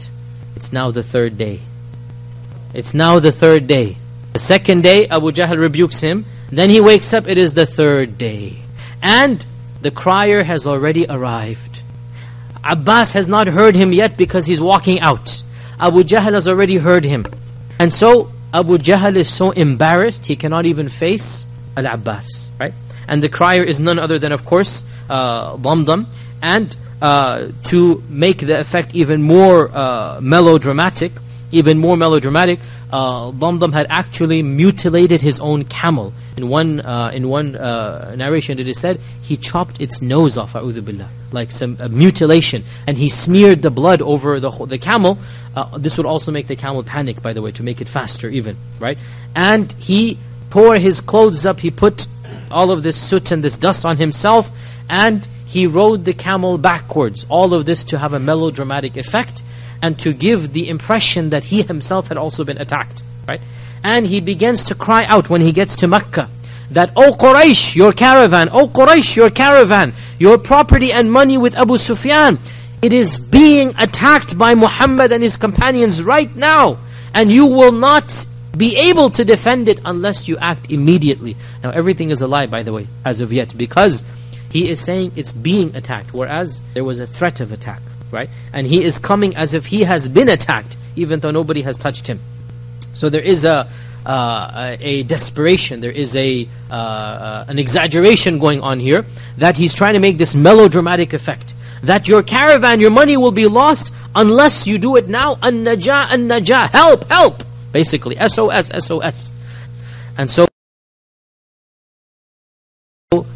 It's now the third day. It's now the third day. The second day, Abu Jahl rebukes him. Then he wakes up, it is the third day. And the crier has already arrived. Abbas has not heard him yet because he's walking out. Abu Jahl has already heard him. And so, Abu Jahl is so embarrassed, he cannot even face Al-Abbas, right? And the crier is none other than, of course, Dhamdam. And to make the effect even more melodramatic, Dhamdam had actually mutilated his own camel. In one narration it is said, he chopped its nose off, a'udhu billah, like some mutilation. And he smeared the blood over the camel. This would also make the camel panic, by the way, to make it faster even, right? And he tore his clothes up, he put all of this soot and this dust on himself, and he rode the camel backwards. All of this to have a melodramatic effect and to give the impression that he himself had also been attacked, right? And he begins to cry out when he gets to Mecca that, "O Quraysh, your caravan, O Quraysh, your caravan, your property and money with Abu Sufyan, It is being attacked by Muhammad and his companions right now. And you will not be able to defend it unless you act immediately. Now everything is a lie, by the way, as of yet, because he is saying it's being attacked, whereas there was a threat of attack, right? And he is coming as if he has been attacked, even though nobody has touched him. So there is a desperation, there is an exaggeration going on here, that he's trying to make this melodramatic effect, that your caravan, your money will be lost unless you do it now. An-najah, an-najah, help, help! Basically, SOS, SOS. And so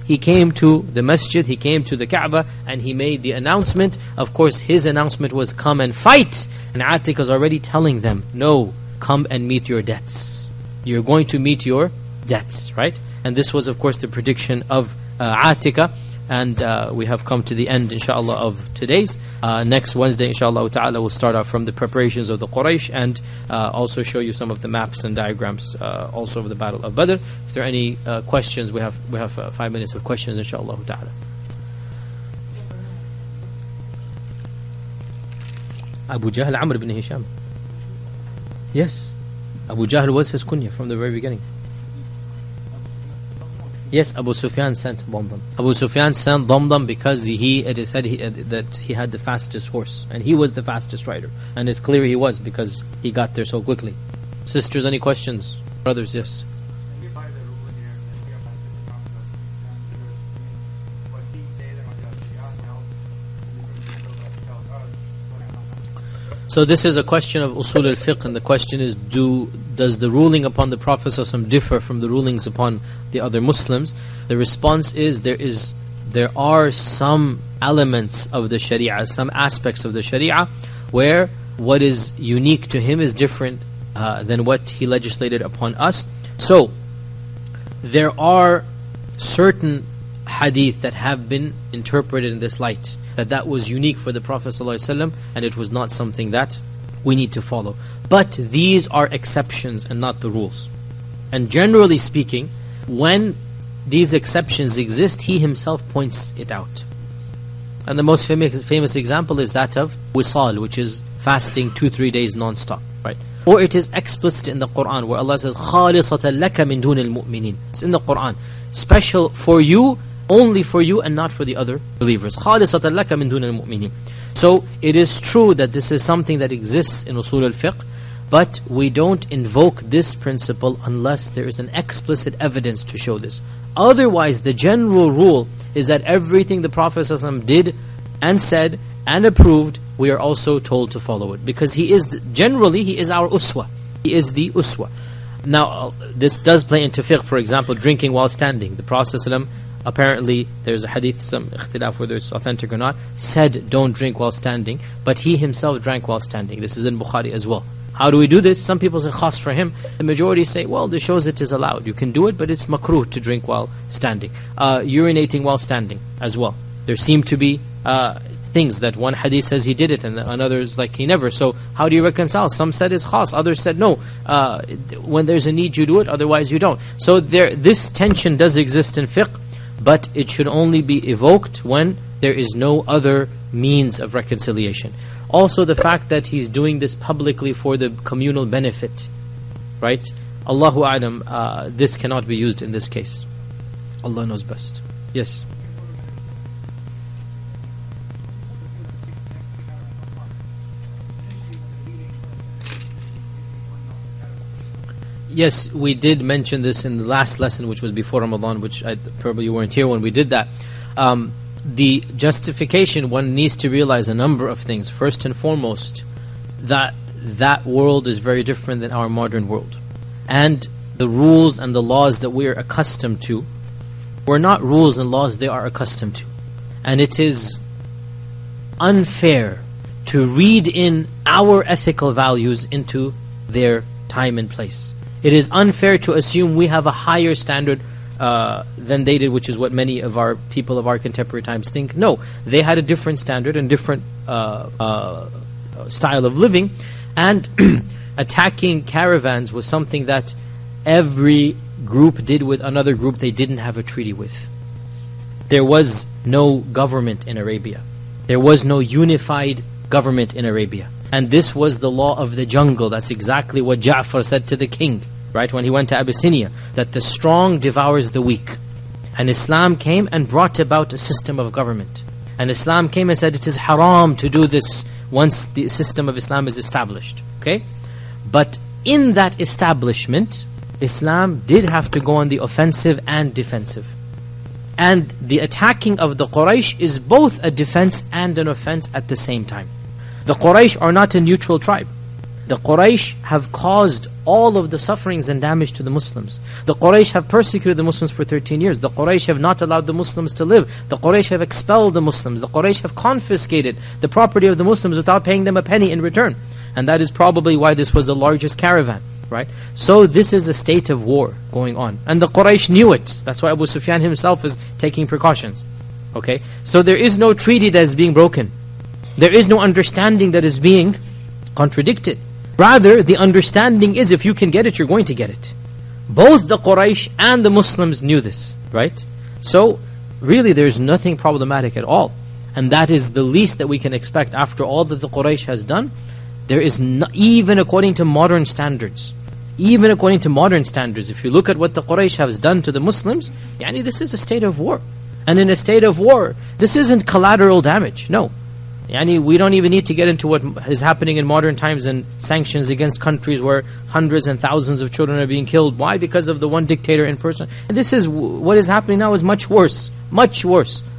he came to the masjid, he came to the Kaaba, and he made the announcement. Of course, his announcement was, come and fight. And Atik is already telling them, no, come and meet your debts. You're going to meet your debts, right? And this was, of course, the prediction of Atika. And we have come to the end, inshallah, of today's. Next Wednesday, inshallah ta'ala, we'll start out from the preparations of the Quraysh, and also show you some of the maps and diagrams also of the Battle of Badr. If there are any questions, we have 5 minutes of questions, inshallah ta'ala. Abu Jahl, Amr ibn Hisham. Yes. Abu Jahl was his kunya from the very beginning. Yes, Abu Sufyan sent Dhamdham. Abu Sufyan sent Dhamdam because it is said that he had the fastest horse. And he was the fastest rider. And it's clear he was, because he got there so quickly. Sisters, any questions? Brothers, yes. So this is a question of usul al-fiqh, and the question is, does the ruling upon the Prophet ﷺ differ from the rulings upon the other Muslims? The response is, there are some elements of the Sharia, some aspects of the Sharia, where what is unique to him is different than what he legislated upon us. So there are certain hadith that have been interpreted in this light, that was unique for the Prophet ﷺ, and it was not something that we need to follow. But these are exceptions and not the rules. And generally speaking, when these exceptions exist, he himself points it out. And the most famous example is that of wisal, which is fasting 2-3 days non-stop, right? Or it is explicit in the Qur'an, where Allah says, خَالِصَةً لَكَ مِن دُونِ الْمُؤْمِنِينَ. It's in the Qur'an. Special for you, only for you, and not for the other believers. خَالِصَةً لَكَ مِن دُونَ الْمُؤْمِنِينَ. So it is true that this is something that exists in usul al-fiqh, but we don't invoke this principle unless there is an explicit evidence to show this. Otherwise, the general rule is that everything the Prophet ﷺ did and said and approved, we are also told to follow it, because generally he is our uswa. He is the uswa. Now, this does play into fiqh. For example, drinking while standing. The Prophet ﷺ, apparently, there's a hadith, some ikhtilaf whether it's authentic or not, said don't drink while standing, but he himself drank while standing. This is in Bukhari as well. How do we do this? Some people say khas for him. The majority say, well, this shows it is allowed. You can do it, but it's makruh to drink while standing. Urinating while standing as well. There seem to be things that one hadith says he did it, and another is like he never. So how do you reconcile? Some said it's khas, others said no. When there's a need, you do it, otherwise you don't. So this tension does exist in fiqh, but it should only be evoked when there is no other means of reconciliation. Also, the fact that he's doing this publicly for the communal benefit, right? Allahu A'lam, this cannot be used in this case. Allah knows best. Yes. Yes, we did mention this in the last lesson, which was before Ramadan, which probably you weren't here when we did that. The justification, one needs to realize a number of things. First and foremost, that world is very different than our modern world. And the rules and the laws that we are accustomed to were not rules and laws they are accustomed to. And it is unfair to read in our ethical values into their time and place. It is unfair to assume we have a higher standard than they did, which is what many of our people of our contemporary times think. No, they had a different standard and different style of living, and attacking caravans was something that every group did with another group they didn't have a treaty with. There was no government in Arabia. There was no unified government in Arabia. And this was the law of the jungle. That's exactly what Ja'far said to the king, right, when he went to Abyssinia, that the strong devours the weak. And Islam came and brought about a system of government. And Islam came and said it is haram to do this once the system of Islam is established. Okay? But in that establishment, Islam did have to go on the offensive and defensive. And the attacking of the Quraysh is both a defense and an offense at the same time. The Quraysh are not a neutral tribe. The Quraysh have caused all of the sufferings and damage to the Muslims. The Quraysh have persecuted the Muslims for 13 years. The Quraysh have not allowed the Muslims to live. The Quraysh have expelled the Muslims. The Quraysh have confiscated the property of the Muslims without paying them a penny in return. And that is probably why this was the largest caravan, right? So this is a state of war going on. And the Quraysh knew it. That's why Abu Sufyan himself is taking precautions. Okay? So there is no treaty that is being broken. There is no understanding that is being contradicted. Rather, the understanding is if you can get it, you're going to get it. Both the Quraysh and the Muslims knew this, right? So, really there's nothing problematic at all. And that is the least that we can expect after all that the Quraysh has done. There is no, even according to modern standards, if you look at what the Quraysh has done to the Muslims, yani this is a state of war. And in a state of war, this isn't collateral damage, no. Yani we don't even need to get into what is happening in modern times and sanctions against countries where hundreds and thousands of children are being killed. Why? Because of the one dictator in person. And this is what is happening now is much worse,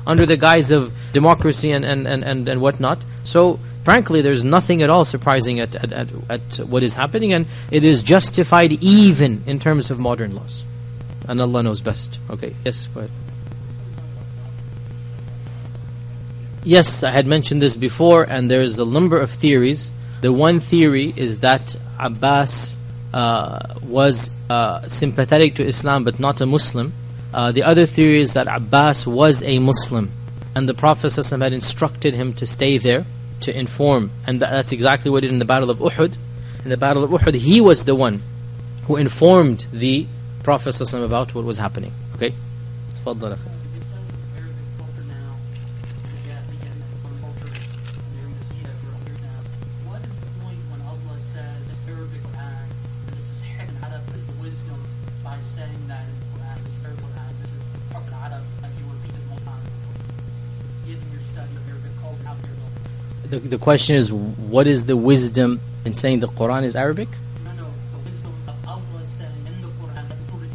under the guise of democracy and whatnot. So frankly, there's nothing at all surprising at what is happening, and it is justified even in terms of modern laws. And Allah knows best. Okay, yes, go ahead. Yes, I had mentioned this before, and there is a number of theories. The one theory is that Abbas was sympathetic to Islam but not a Muslim. The other theory is that Abbas was a Muslim, and the Prophet ﷺ had instructed him to stay there to inform. And that's exactly what he did in the Battle of Uhud. In the Battle of Uhud, he was the one who informed the Prophet ﷺ about what was happening. Okay? Tfaddal. The question is, what is the wisdom in saying the Qur'an is Arabic? No, the wisdom of Allah saying in the Qur'an, that before you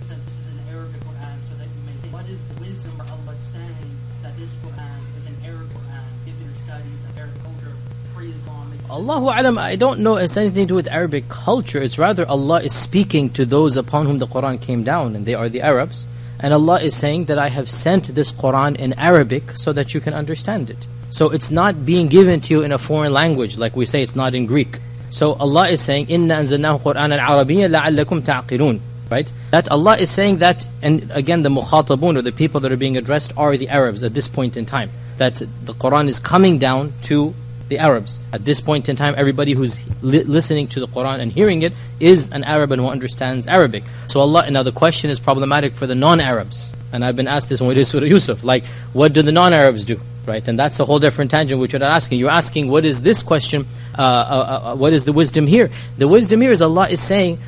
said this is an Arabic Qur'an, so that you may think, what is the wisdom of Allah saying that this Qur'an is an Arabic Qur'an, given your studies of Arabic culture, pre-Islamic? Allahu A'lam, I don't know it's anything to do with Arabic culture. It's rather Allah is speaking to those upon whom the Qur'an came down, and they are the Arabs. And Allah is saying that I have sent this Qur'an in Arabic so that you can understand it. So it's not being given to you in a foreign language, like we say it's not in Greek. So Allah is saying, "Inna anzalnahu Qur'anan Arabiyyan la'allakum ta'qilun." Right? That Allah is saying that, and again the mukhatabun, or the people that are being addressed, are the Arabs at this point in time. That the Qur'an is coming down to the Arabs. At this point in time, everybody who's listening to the Qur'an and hearing it is an Arab and who understands Arabic. So Allah, now the question is problematic for the non-Arabs. And I've been asked this when we did Surah Yusuf, like, what do the non-Arabs do? Right, and that's a whole different tangent which you're not asking. You're asking, what is this question? What is the wisdom here? The wisdom here is Allah is saying,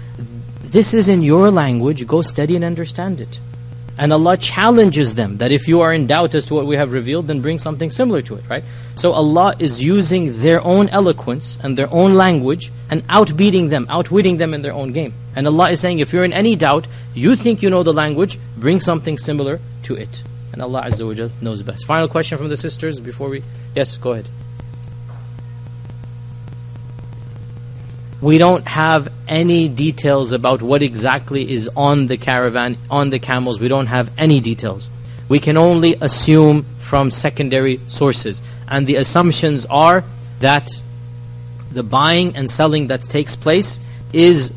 this is in your language, go study and understand it. And Allah challenges them that if you are in doubt as to what we have revealed, then bring something similar to it, right? So Allah is using their own eloquence and their own language and outwitting them in their own game. And Allah is saying, if you're in any doubt, you think you know the language, bring something similar to it. And Allah Azza wa Jal knows best. Final question from the sisters before we... Yes, go ahead. We don't have any details about what exactly is on the caravan, on the camels. We don't have any details. We can only assume from secondary sources. And the assumptions are that the buying and selling that takes place is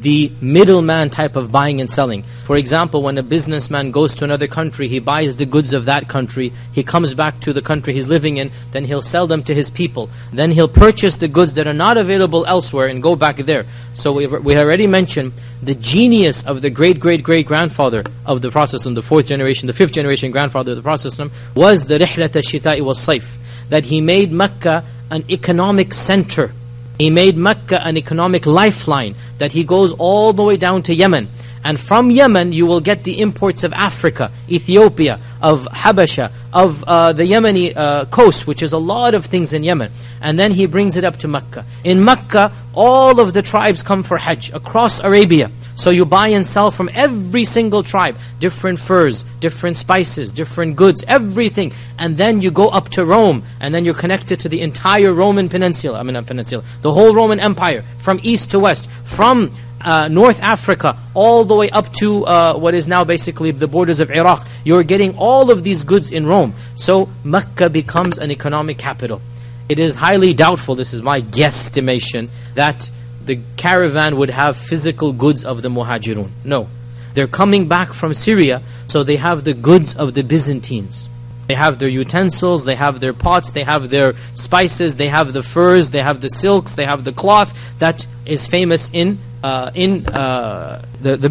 the middleman type of buying and selling. For example, when a businessman goes to another country, he buys the goods of that country, he comes back to the country he's living in, then he'll sell them to his people. Then he'll purchase the goods that are not available elsewhere and go back there. So we already mentioned the genius of the great-great-great-grandfather of the Prophet, the 4th generation, the 5th generation grandfather of the Prophet was the Rihlat al-Shita'i was Saif. that he made Mecca an economic center. He made Mecca an economic lifeline, that he goes all the way down to Yemen. And from Yemen you will get the imports of Africa, Ethiopia, of Habasha, of the Yemeni coast, which is a lot of things in Yemen. And then he brings it up to Mecca. In Mecca, all of the tribes come for Hajj, across Arabia. So you buy and sell from every single tribe, different furs, different spices, different goods, everything. And then you go up to Rome, and then you're connected to the entire Roman peninsula, the whole Roman Empire, from east to west, from North Africa, all the way up to what is now basically the borders of Iraq. You're getting all of these goods in Rome. So Mecca becomes an economic capital. It is highly doubtful, this is my guesstimation, that the caravan would have physical goods of the Muhajirun. No. They're coming back from Syria, so they have the goods of the Byzantines. They have their utensils, they have their pots, they have their spices, they have the furs, they have the silks, they have the cloth that is famous in the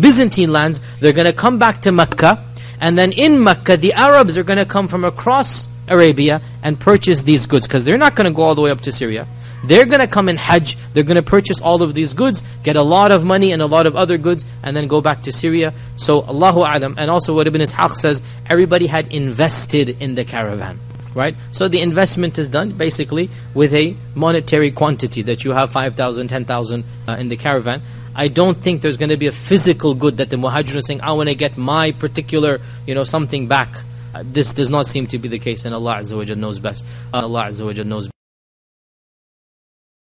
Byzantine lands. They're going to come back to Mecca, and then in Mecca the Arabs are going to come from across Arabia and purchase these goods, because they're not going to go all the way up to Syria. They're going to come in Hajj, they're going to purchase all of these goods, get a lot of money and a lot of other goods, and then go back to Syria. So Allahu A'lam. And also what Ibn Ishaq says, everybody had invested in the caravan, right? So the investment is done basically with a monetary quantity, that you have 5,000, 10,000 in the caravan. I don't think there's going to be a physical good that the Muhajirun are saying, I want to get my particular, something back. This does not seem to be the case, and Allah Azza wa Jalla knows best. Allah Azza wa Jalla knows best.